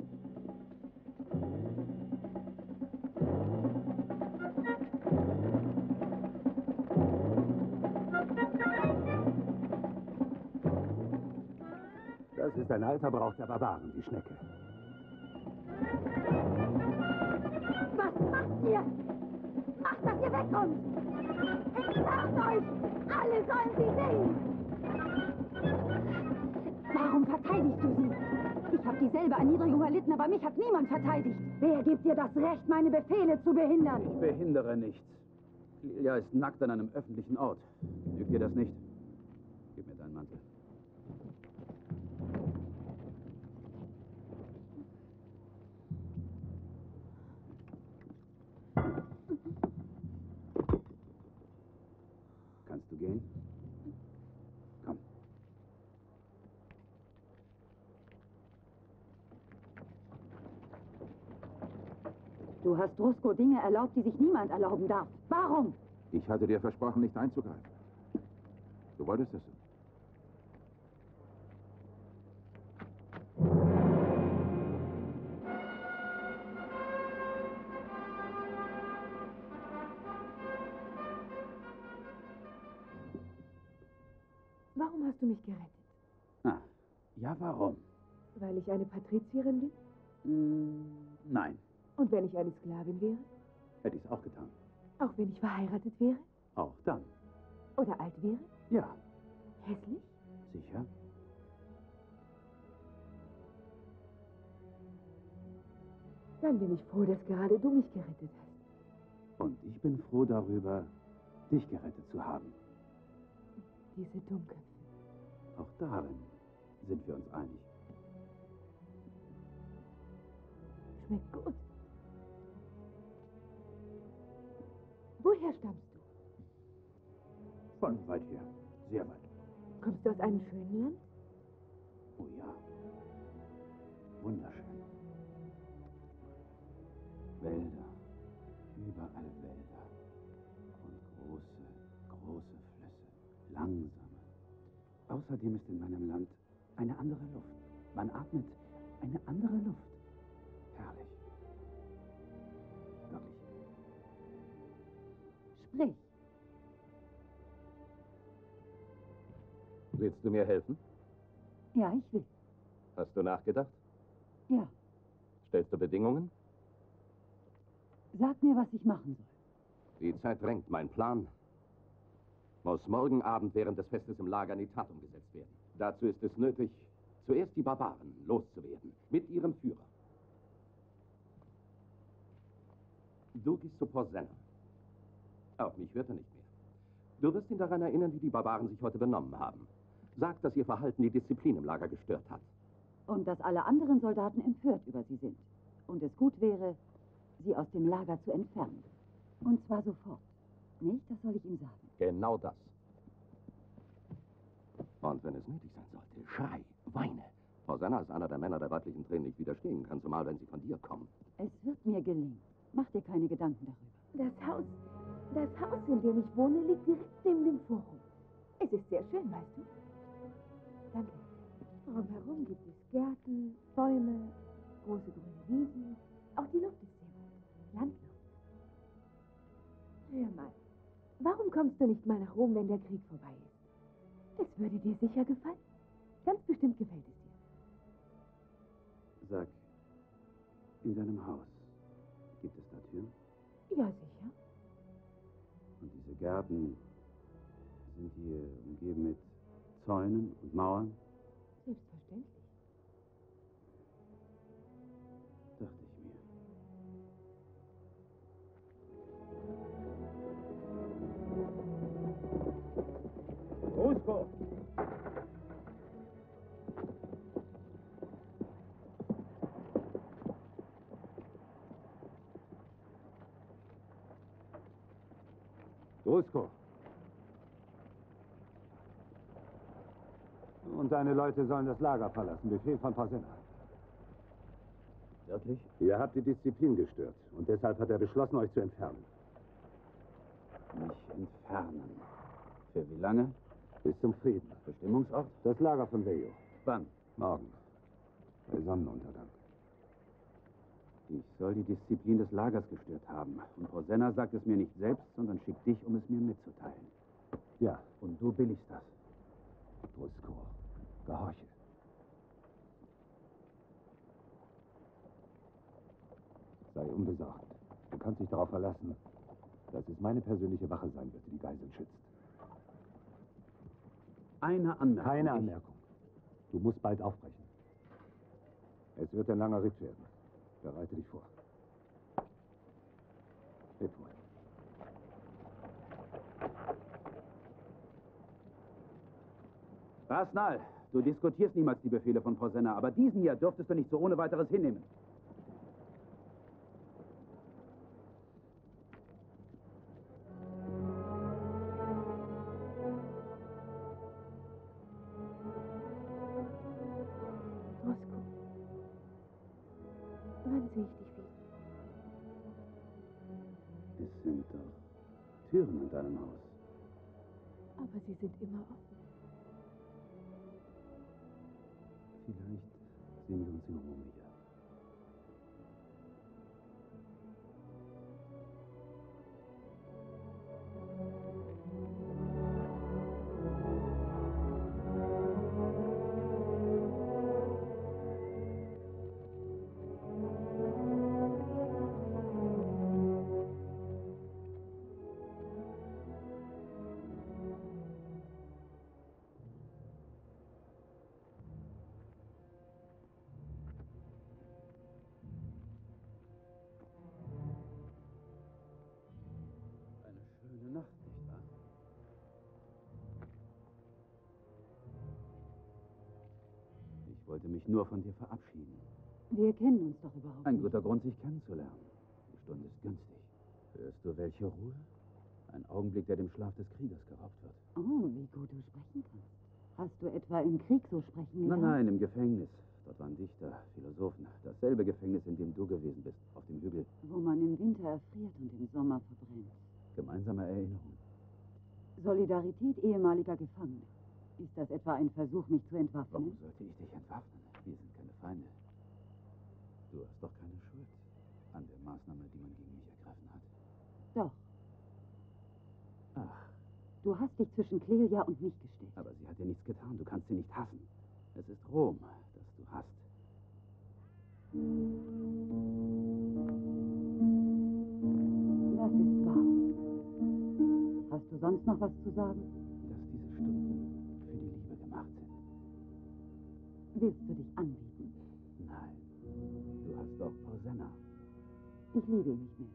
Das ist ein alter Brauch der Barbaren, die Schnecke. Was macht ihr? Macht, dass ihr wegkommt! Entfernt euch! Alle sollen sie sehen! Warum verteidigst du sie? Ich habe dieselbe Erniedrigung erlitten, aber mich hat niemand verteidigt. Wer gibt dir das Recht, meine Befehle zu behindern? Ich behindere nichts. Lilia ist nackt an einem öffentlichen Ort. Genügt dir das nicht? Gib mir deinen Mantel. Kannst du gehen? Komm. Du hast Drusco Dinge erlaubt, die sich niemand erlauben darf. Warum? Ich hatte dir versprochen, nicht einzugreifen. Du wolltest es nicht. Warum hast du mich gerettet? Ah, Ja, warum? Weil ich eine Patrizierin bin? Nein. Und wenn ich eine Sklavin wäre? Hätte ich es auch getan. Auch wenn ich verheiratet wäre? Auch dann. Oder alt wäre? Ja. Hässlich? Sicher. Dann bin ich froh, dass gerade du mich gerettet hast. Und ich bin froh darüber, dich gerettet zu haben. Diese Dunkelheit. Auch darin sind wir uns einig. Schmeckt gut. Woher stammst du? Von weit her. Sehr weit. Kommst du aus einem schönen Land? Oh ja. Wunderschön. Wälder. Überall Wälder. Und große, große Flüsse. Langsame. Außerdem ist in meinem Land eine andere Luft. Man atmet eine andere Luft. Herrlich. Wirklich. Sprich. Willst du mir helfen? Ja, ich will. Hast du nachgedacht? Ja. Stellst du Bedingungen? Sag mir, was ich machen soll. Die Zeit drängt. Mein Plan muss morgen Abend während des Festes im Lager in die Tat umgesetzt werden. Dazu ist es nötig, zuerst die Barbaren loszuwerden, mit ihrem Führer. Du gehst zu Porsenna. Auf mich hört er nicht mehr. Du wirst ihn daran erinnern, wie die Barbaren sich heute benommen haben. Sag, dass ihr Verhalten die Disziplin im Lager gestört hat. Und dass alle anderen Soldaten empört über sie sind. Und es gut wäre, sie aus dem Lager zu entfernen. Und zwar sofort. Nicht? Das soll ich ihm sagen. Genau das. Und wenn es nötig sein sollte, schrei, weine. Porsenna ist einer der Männer, der weiblichen Tränen nicht widerstehen kann, zumal wenn sie von dir kommen. Es wird mir gelingen. Mach dir keine Gedanken darüber. Das Haus, in dem ich wohne, liegt direkt neben dem Forum. Es ist sehr schön, weißt du? Danke. Drumherum gibt es Gärten, Bäume, große grüne Wiesen. Auch die Luft ist sehr gut. Landluft. Hör mal, warum kommst du nicht mal nach Rom, wenn der Krieg vorbei ist? Es würde dir sicher gefallen. Ganz bestimmt gefällt es dir. Sag, in deinem Haus gibt es da Türen? Ja, sicher. Und diese Gärten sind hier umgeben mit Zäunen und Mauern? Selbstverständlich. Dachte ich mir. Drusco! Drusco! Und deine Leute sollen das Lager verlassen. Befehl von Porsenna. Wirklich? Ihr habt die Disziplin gestört. Und deshalb hat er beschlossen, euch zu entfernen. Mich entfernen? Für wie lange? Bis zum Frieden. Bestimmungsort? Das Lager von Vejo. Wann? Morgen. Bei Sonnenuntergang. Ich soll die Disziplin des Lagers gestört haben. Und Porsenna sagt es mir nicht selbst, sondern schickt dich, um es mir mitzuteilen. Ja. Und du billigst das. Drusco, gehorche. Sei unbesorgt. Du kannst dich darauf verlassen, dass es meine persönliche Wache sein wird, die die Geiseln schützt. Eine Anmerkung. Keine Anmerkung. Du musst bald aufbrechen. Es wird ein langer Ritt werden. Bereite dich vor. Geht wohl. Rasnal, du diskutierst niemals die Befehle von Porsenna, aber diesen hier dürftest du nicht so ohne weiteres hinnehmen. Türen in deinem Haus. Aber sie sind immer offen. Vielleicht sehen wir uns in Rom wieder. Ich wollte mich nur von dir verabschieden. Wir kennen uns doch überhaupt nicht. Ein guter Grund, sich kennenzulernen. Die Stunde ist günstig. Hörst du welche Ruhe? Ein Augenblick, der dem Schlaf des Kriegers geraubt wird. Oh, wie gut du sprechen kannst. Hast du etwa im Krieg so sprechen gelernt? Nein, im Gefängnis. Dort waren Dichter, Philosophen. Dasselbe Gefängnis, in dem du gewesen bist, auf dem Hügel. Wo man im Winter erfriert und im Sommer verbrennt. Gemeinsame Erinnerung. Solidarität ehemaliger Gefangener. Ist das etwa ein Versuch, mich zu entwaffnen? Warum sollte ich dich entwaffnen? Wir sind keine Feinde. Du hast doch keine Schuld an der Maßnahme, die man gegen mich ergriffen hat. Doch. Ach. Du hast dich zwischen Clelia und mich gestellt. Aber sie hat dir nichts getan. Du kannst sie nicht hassen. Es ist Rom, das du hasst. Das ist wahr. Hast du sonst noch was zu sagen? Dass diese Stunden für die Liebe gemacht sind. Willst du dich anbieten? Nein. Du hast doch Porsenna. Ich liebe ihn nicht mehr.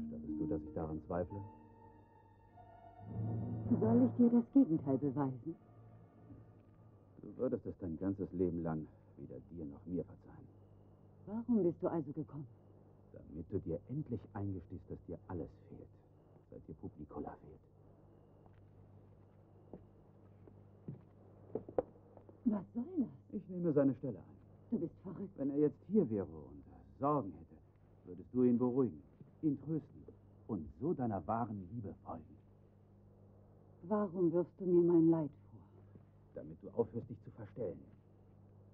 Gestattest du, dass ich daran zweifle? Soll ich dir das Gegenteil beweisen? Du würdest es dein ganzes Leben lang weder dir noch mir verzeihen. Warum bist du also gekommen? Damit du dir endlich eingestehst, dass dir alles fehlt. Seit dir Publikola fehlt. Was soll das? Ich nehme seine Stelle ein. Du bist verrückt. Wenn er jetzt hier wäre und Sorgen hätte, würdest du ihn beruhigen, ihn trösten und so deiner wahren Liebe folgen. Warum wirfst du mir mein Leid vor? Damit du aufhörst, dich zu verstellen.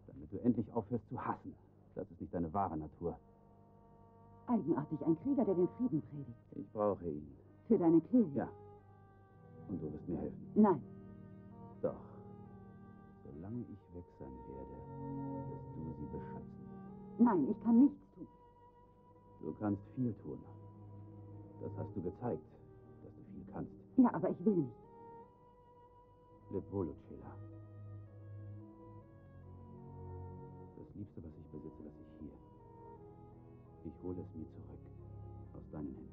Damit du endlich aufhörst zu hassen. Das ist nicht deine wahre Natur. Eigenartig, ein Krieger, der den Frieden predigt. Ich brauche ihn. Für deine Clelia? Ja. Und du wirst mir helfen? Nein. Doch. Solange ich weg sein werde, wirst du sie beschützen. Nein, ich kann nichts tun. Du kannst viel tun. Das hast du gezeigt, dass du viel kannst. Ja, aber ich will nicht. Leb wohl, Lucilla. Das Liebste, was ich besitze, lasse ich hier. Ich hole es mir zurück. Aus deinen Händen.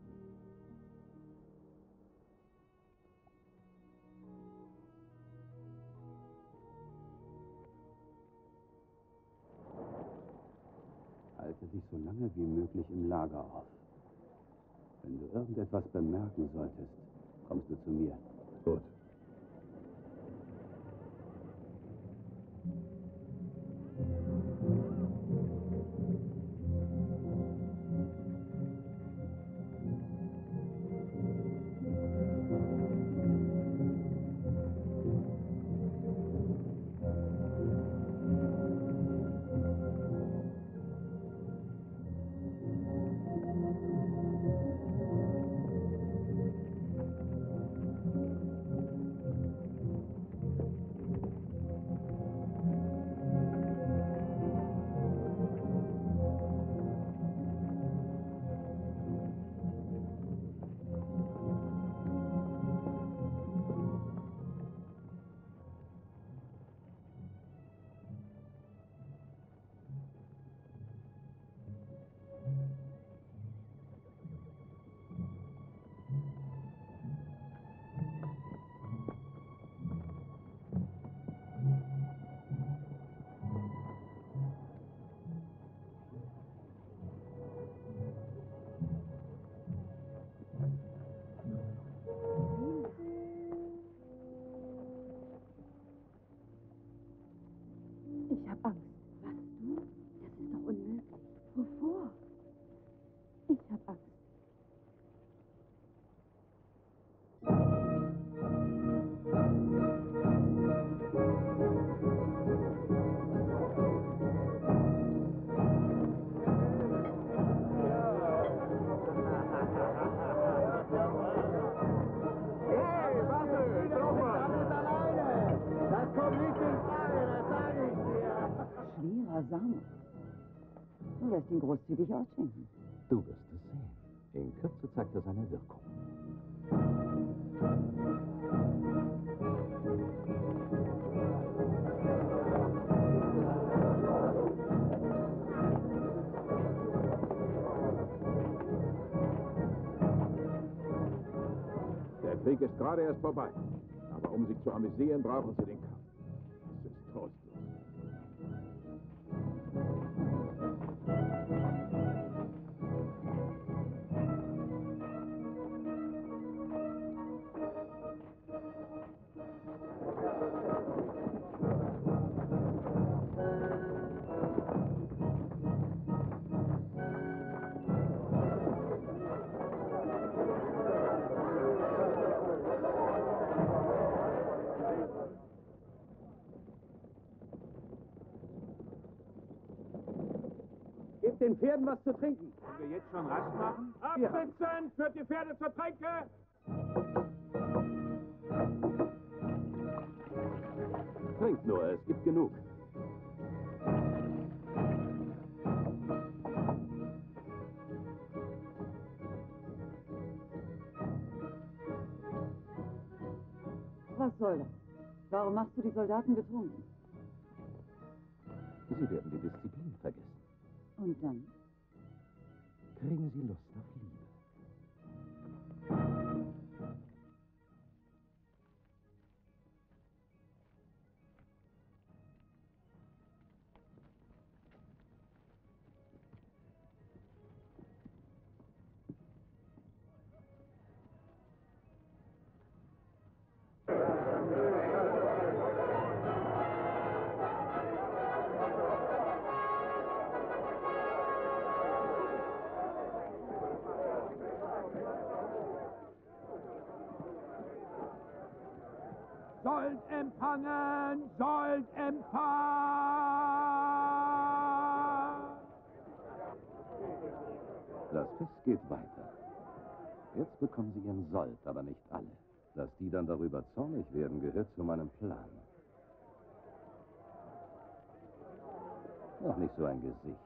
Halte dich so lange wie möglich im Lager auf. Wenn du irgendetwas bemerken solltest, kommst du zu mir. Gut. Du lässt ihn großzügig ausschenken. Du wirst es sehen. In Kürze zeigt er seine Wirkung. Der Krieg ist gerade erst vorbei. Aber um sich zu amüsieren, brauchen sie den Kampf. Es ist trostlos. den Pferden was zu trinken. Können wir jetzt schon rasch machen? Absitzen! Führt die Pferde zur Tränke! Trinkt nur, es gibt genug. Was soll das? Warum machst du die Soldaten betrunken? Sie werden die Disziplin vergessen. Und dann? Kriegen Sie Lust auf Liebe. Sollt empfangen, sollt empfangen! Das Fest geht weiter. Jetzt bekommen sie ihren Sold, aber nicht alle. Dass die dann darüber zornig werden, gehört zu meinem Plan. Noch nicht so ein Gesicht.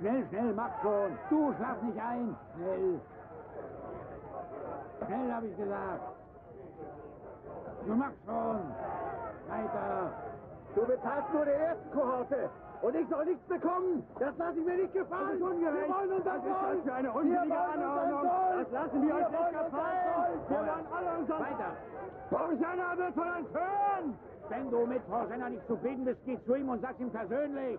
Schnell, schnell, mach schon. Du schlaf nicht ein. Schnell. Schnell, habe ich gesagt. Du machst schon. Weiter. Du bezahlst nur der ersten Kohorte. Und ich soll nichts bekommen. Das lasse ich mir nicht gefallen. Das ist ungerecht. Wir wollen uns das Soll. Für eine unsinnige Anordnung. Das lassen wir euch nicht gefallen. Wir wollen alle unseren Weiter. Porsenna wird von uns hören. Wenn du mit Porsenna nicht zufrieden bist, geh zu ihm und sag's ihm persönlich.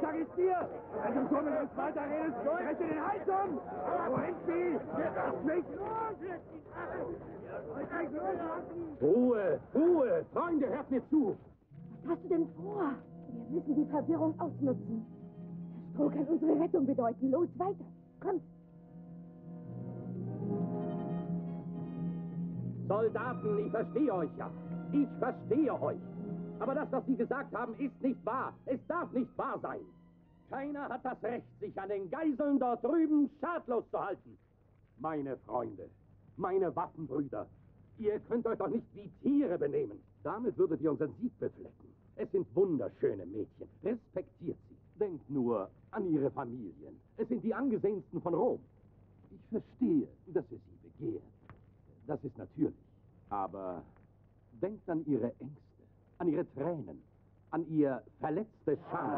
Sag ich dir, wenn du so mit uns weiterredest, rennst du den Hals um! Wohin sie? Lass mich los! Ruhe, Ruhe! Freunde, hört mir zu! Was hast du denn vor? Wir müssen die Verwirrung ausnutzen. Das Stroh kann unsere Rettung bedeuten. Los, weiter! Kommt! Soldaten, ich verstehe euch ja. Ich verstehe euch. Aber das, was Sie gesagt haben, ist nicht wahr. Es darf nicht wahr sein. Keiner hat das Recht, sich an den Geiseln dort drüben schadlos zu halten. Meine Freunde, meine Waffenbrüder, ihr könnt euch doch nicht wie Tiere benehmen. Damit würdet ihr unseren Sieg beflecken. Es sind wunderschöne Mädchen. Respektiert sie. Denkt nur an ihre Familien. Es sind die angesehensten von Rom. Ich verstehe, dass ihr sie begehrt. Das ist natürlich. Aber denkt an ihre Ängste. An ihre Tränen, an ihr verletztes Scham.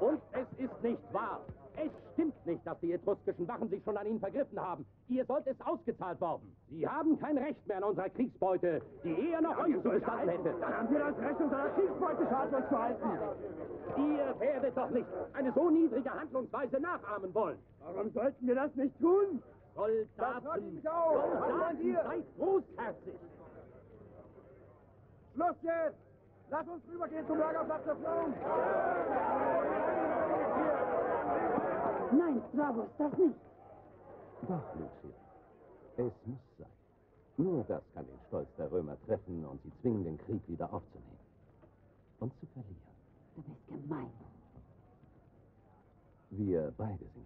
Und es ist nicht wahr. Es stimmt nicht, dass die etruskischen Wachen sich schon an ihnen vergriffen haben. Ihr sollt es ausgezahlt worden. Sie haben kein Recht mehr an unserer Kriegsbeute, die eher noch euch zugestanden hätte. Dann haben wir das Recht, unserer Kriegsbeute schadlos zu halten. Ihr werdet doch nicht eine so niedrige Handlungsweise nachahmen wollen. Warum sollten wir das nicht tun? Soldaten, seid großherzig. Schluss jetzt! Lass uns rübergehen zum Lagerplatz der Frauen! Nein, Stravos, das nicht! Doch, Lucia. Es muss sein. Nur das kann den Stolz der Römer treffen und sie zwingen, den Krieg wieder aufzunehmen. Und zu verlieren. Du bist gemein. Wir beide sind gemein.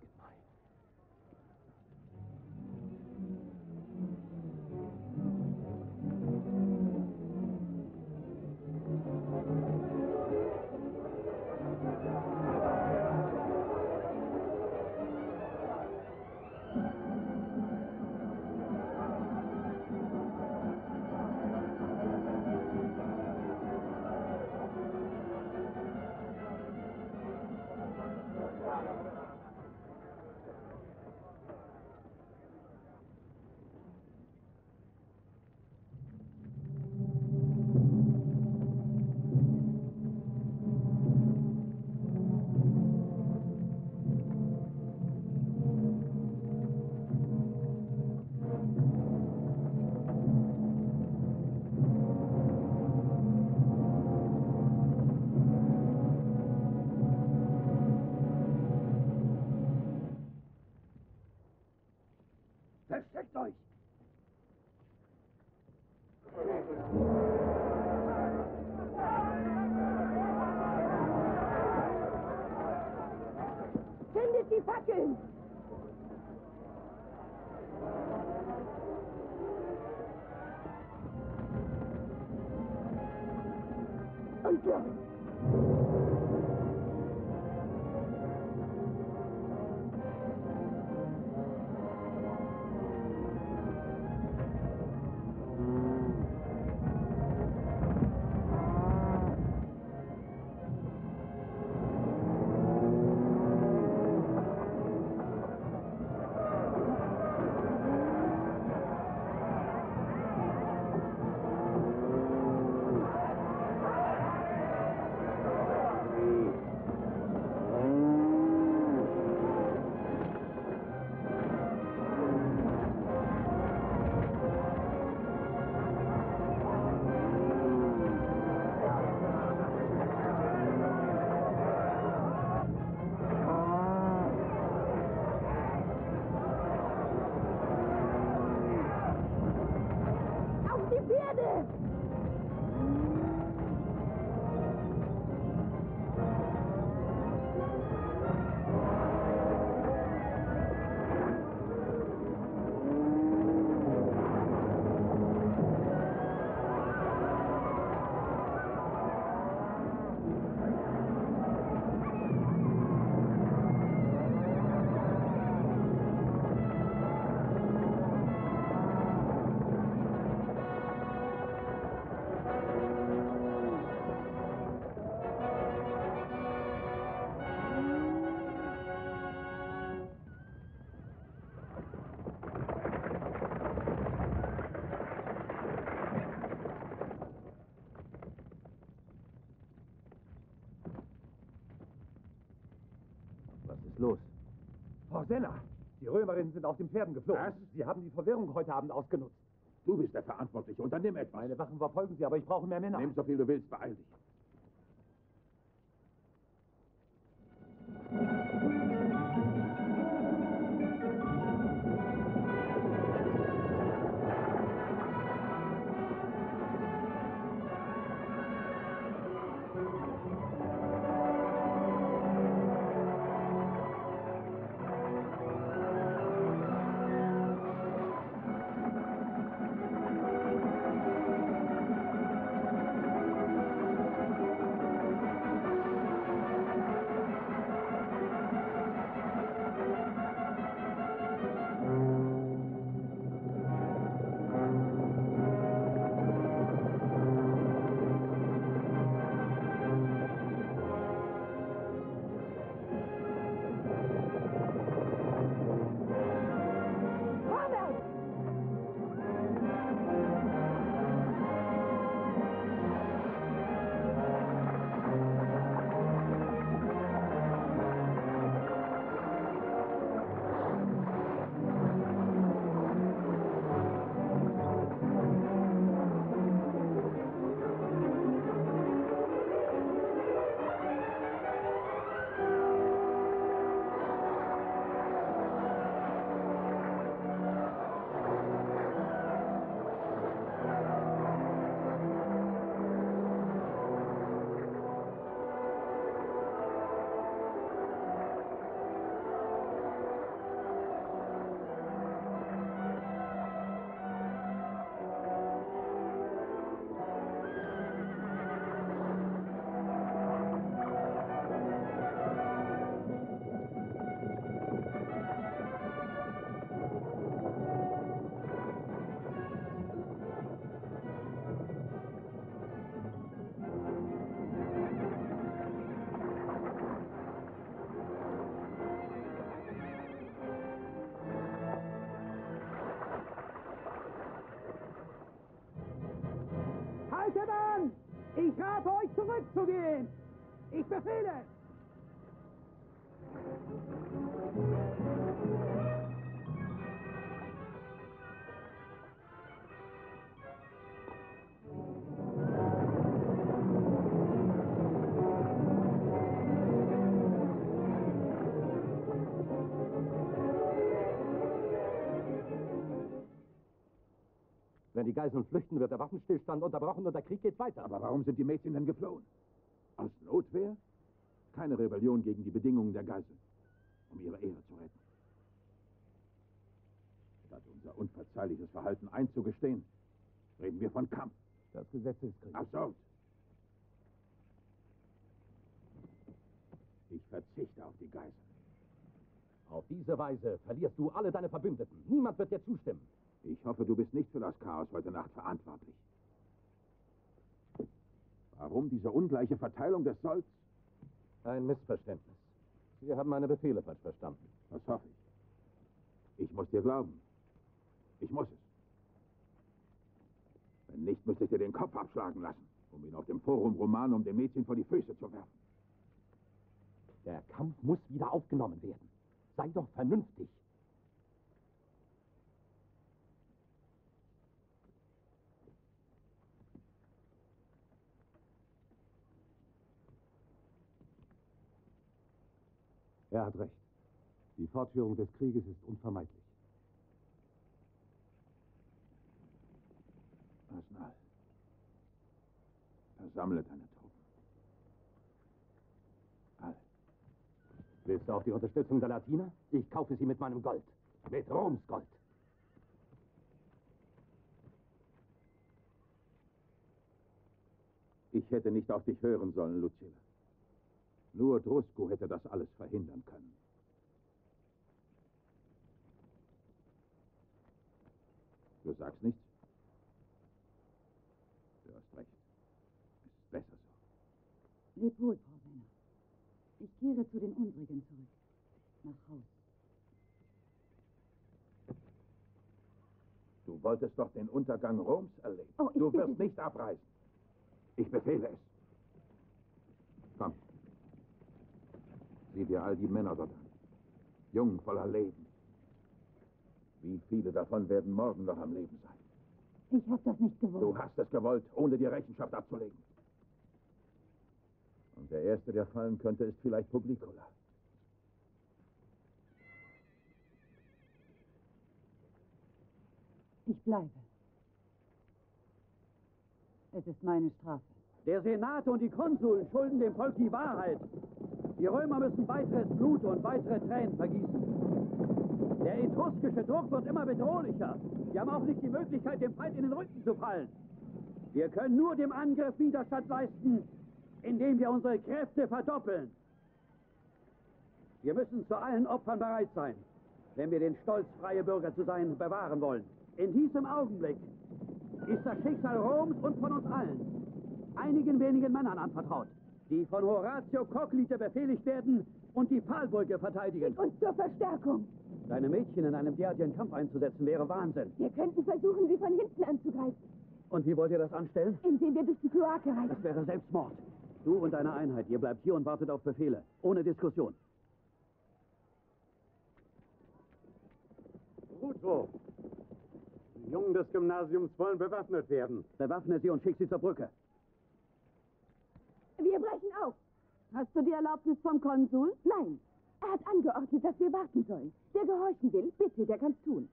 Los. Porsenna, die Römerinnen sind auf den Pferden geflogen. Was? Sie haben die Verwirrung heute Abend ausgenutzt. Du bist der Verantwortliche, unternimm etwas. Meine Wachen verfolgen sie, aber ich brauche mehr Männer. Nimm so viel du willst, beeil dich. Ich rate euch, zurückzugehen! Ich befehle! Wenn die Geiseln flüchten, wird der Waffenstillstand unterbrochen und der Krieg geht weiter. Aber warum sind die Mädchen denn geflohen? Aus Notwehr? Keine Rebellion gegen die Bedingungen der Geiseln, um ihre Ehre zu retten. Statt unser unverzeihliches Verhalten einzugestehen, reden wir von Kampf. Das Gesetz ist Krieg. Absurd! Ich verzichte auf die Geiseln. Auf diese Weise verlierst du alle deine Verbündeten. Niemand wird dir zustimmen. Ich hoffe, du bist nicht für das Chaos heute Nacht verantwortlich. Warum diese ungleiche Verteilung des Solls? Ein Missverständnis. Sie haben meine Befehle falsch verstanden. Das hoffe ich. Ich muss dir glauben. Ich muss es. Wenn nicht, müsste ich dir den Kopf abschlagen lassen, um ihn auf dem Forum Romanum dem Mädchen vor die Füße zu werfen. Der Kampf muss wieder aufgenommen werden. Sei doch vernünftig. Er hat recht. Die Fortführung des Krieges ist unvermeidlich. Rasnal, versammle deine Truppen. Alle. Willst du auch die Unterstützung der Latiner? Ich kaufe sie mit meinem Gold. Mit Roms Gold. Ich hätte nicht auf dich hören sollen, Lucilla. Nur Drusco hätte das alles verhindern können. Du sagst nichts? Du hast recht. Es ist besser so. Leb wohl, Porsenna. Ich kehre zu den Unsrigen zurück. Nach Hause. Du wolltest doch den Untergang Roms erleben. Oh, du wirst nicht abreisen. Ich befehle es. Komm. Sieh dir all die Männer dort an. Jung, voller Leben. Wie viele davon werden morgen noch am Leben sein? Ich hab das nicht gewollt. Du hast es gewollt, ohne dir Rechenschaft abzulegen. Und der Erste, der fallen könnte, ist vielleicht Publikola. Ich bleibe. Es ist meine Strafe. Der Senat und die Konsuln schulden dem Volk die Wahrheit. Die Römer müssen weiteres Blut und weitere Tränen vergießen. Der etruskische Druck wird immer bedrohlicher. Wir haben auch nicht die Möglichkeit, dem Feind in den Rücken zu fallen. Wir können nur dem Angriff Widerstand leisten, indem wir unsere Kräfte verdoppeln. Wir müssen zu allen Opfern bereit sein, wenn wir den Stolz, freie Bürger zu sein, bewahren wollen. In diesem Augenblick ist das Schicksal Roms und von uns allen einigen wenigen Männern anvertraut, die von Horatio Coclite befehligt werden und die Pfahlbrücke verteidigen. Schick uns zur Verstärkung! Deine Mädchen in einem derartigen Kampf einzusetzen, wäre Wahnsinn. Wir könnten versuchen, sie von hinten anzugreifen. Und wie wollt ihr das anstellen? Indem wir durch die Kloake reiten. Das wäre Selbstmord. Du und deine Einheit, ihr bleibt hier und wartet auf Befehle. Ohne Diskussion. Brutus! Die Jungen des Gymnasiums wollen bewaffnet werden. Bewaffne sie und schick sie zur Brücke. Wir brechen auf. Hast du die Erlaubnis vom Konsul? Nein. Er hat angeordnet, dass wir warten sollen. Wer gehorchen will, bitte, der kann's tun.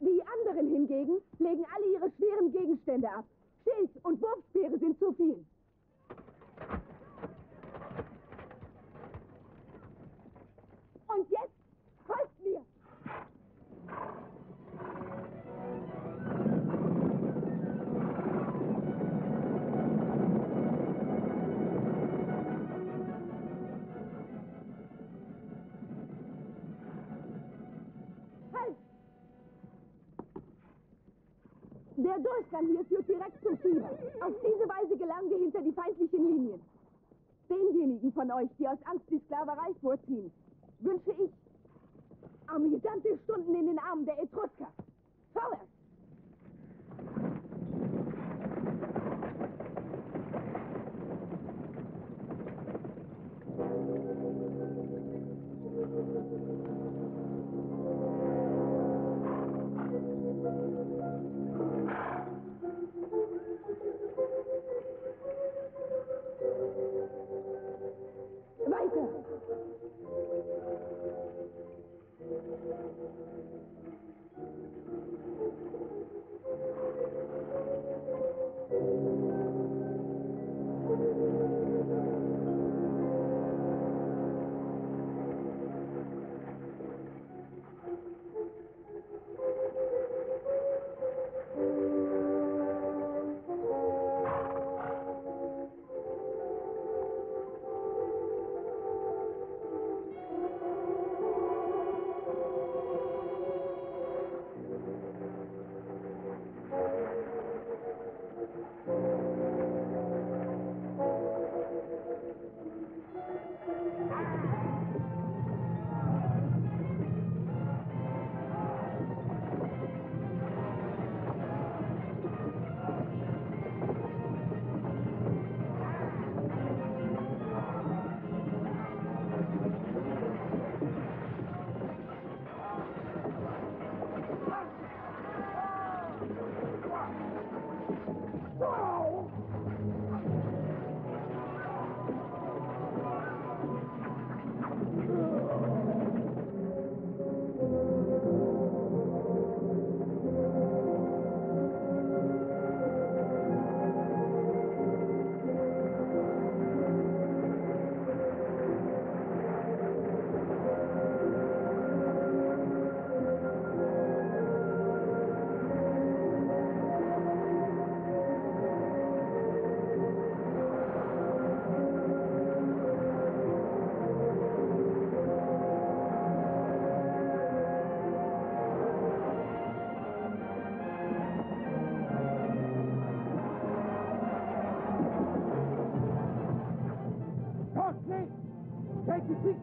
Die anderen hingegen legen alle ihre schweren Gegenstände ab. Schild und Wurfspeere sind zu viel. Und jetzt folgt mir. Der Durchgang hier führt direkt zum Ziel. Auf diese Weise gelangen wir hinter die feindlichen Linien. Denjenigen von euch, die aus Angst die Sklaverei vorziehen, wünsche ich amüsante Stunden in den Armen der Etrusker. Vorwärts!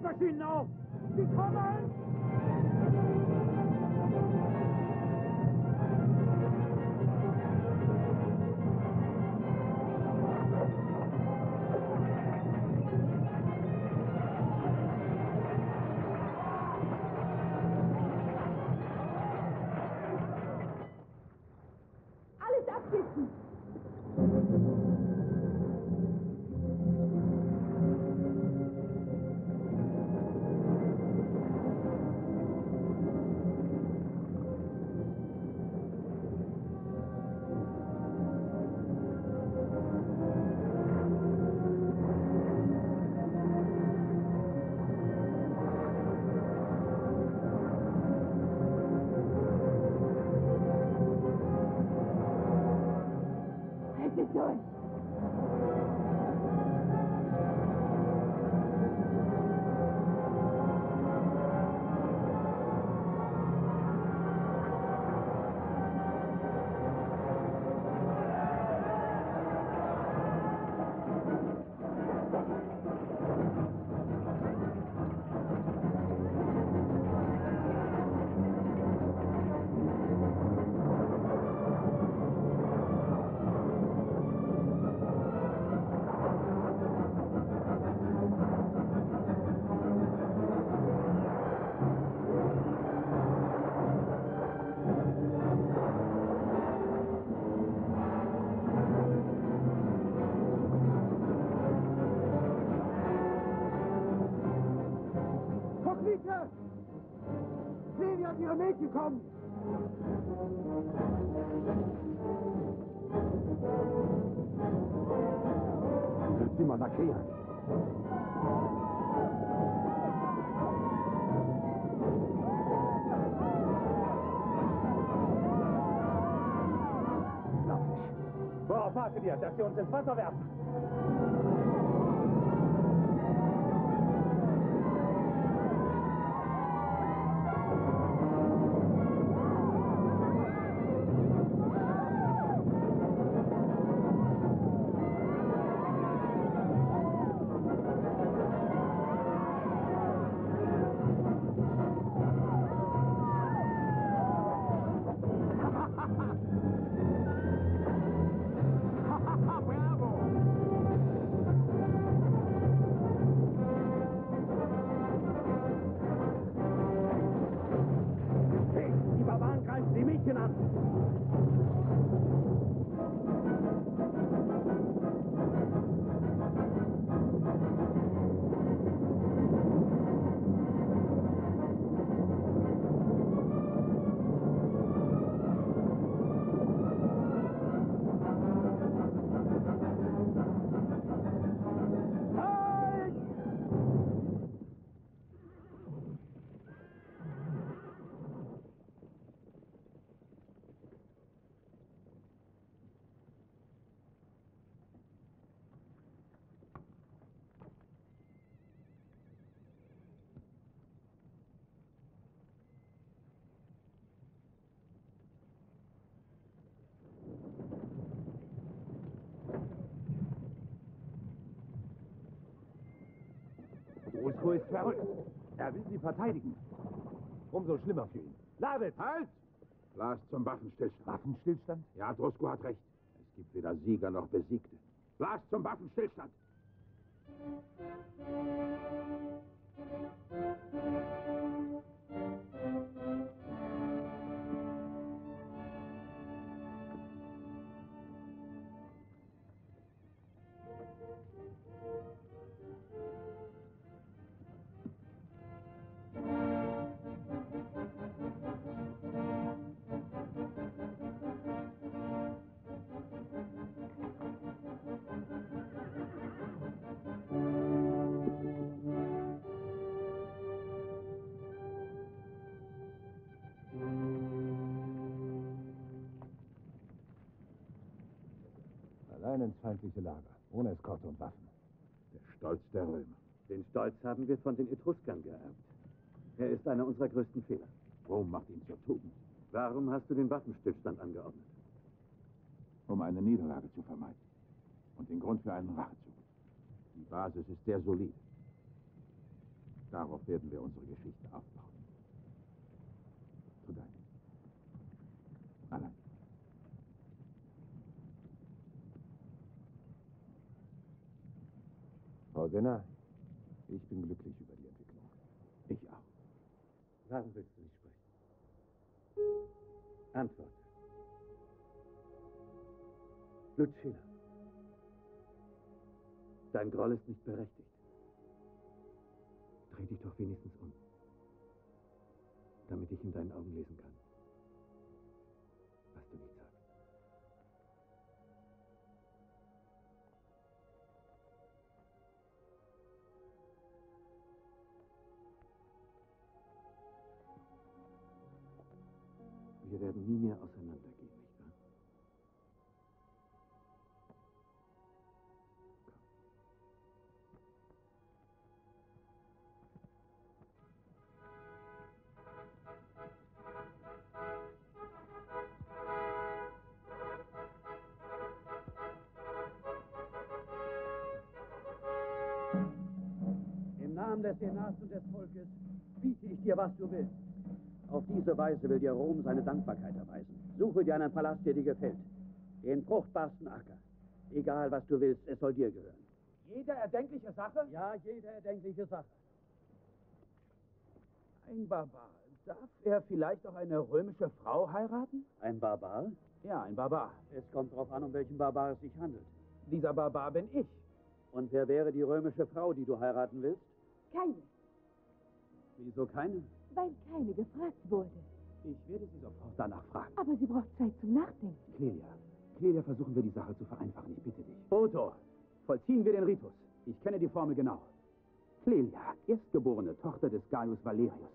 Maschinen auf! Sie kommen! Alles absitzen! Clelia und ihre Mädchen kommen! Sie wird sie massakrieren! Worauf wartet ihr, dass sie uns ins Wasser werfen? Bravo! Drusco ist verrückt. Er will sie verteidigen. Umso schlimmer für ihn. Labet! Halt! Last zum Waffenstillstand. Waffenstillstand? Ja, Drusco hat recht. Es gibt weder Sieger noch Besiegte. Last zum Waffenstillstand! Allein ins feindliche Lager, ohne Eskorte und Waffen. Der Stolz der Römer. Den Stolz haben wir von den Etruskern geerbt. Er ist einer unserer größten Fehler. Rom macht ihn zur Tugend. Warum hast du den Waffenstillstand angeordnet? Um eine Niederlage zu vermeiden. Und den Grund für einen Rachezug. Die Basis ist sehr solide. Darauf werden wir unsere Geschichte aufbauen. Zu deinem. Allein. Porsenna, ich bin glücklich über die Entwicklung. Ich auch. Warum willst du nicht sprechen? Antwort. Lucilla. Dein Groll ist nicht berechtigt. Dreh dich doch wenigstens um. Damit ich in deinen Augen lesen kann, was du nicht sagst. Wir werden nie mehr auseinandergehen, nicht wahr? Komm. Im Namen des Senats und des Volkes biete ich dir, was du willst. Auf diese Weise will dir Rom seine Dankbarkeit erweisen. Suche dir einen Palast, der dir gefällt. Den fruchtbarsten Acker. Egal, was du willst, es soll dir gehören. Jede erdenkliche Sache? Ja, jede erdenkliche Sache. Ein Barbar. Darf er vielleicht auch eine römische Frau heiraten? Ein Barbar? Ja, ein Barbar. Es kommt darauf an, um welchen Barbar es sich handelt. Dieser Barbar bin ich. Und wer wäre die römische Frau, die du heiraten willst? Keine. Wieso keine? Weil keine gefragt wurde. Ich werde sie sofort danach fragen. Aber sie braucht Zeit zum Nachdenken. Clelia, versuchen wir die Sache zu vereinfachen, ich bitte dich. Otho, vollziehen wir den Ritus. Ich kenne die Formel genau. Clelia, erstgeborene Tochter des Gaius Valerius.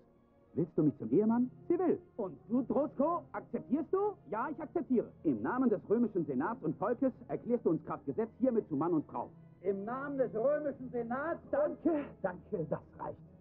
Willst du mich zum Ehemann? Sie will. Und du, Drusco, akzeptierst du? Ja, ich akzeptiere. Im Namen des römischen Senats und Volkes erklärst du uns kraft Gesetz hiermit zu Mann und Frau. Im Namen des römischen Senats... Danke, das reicht.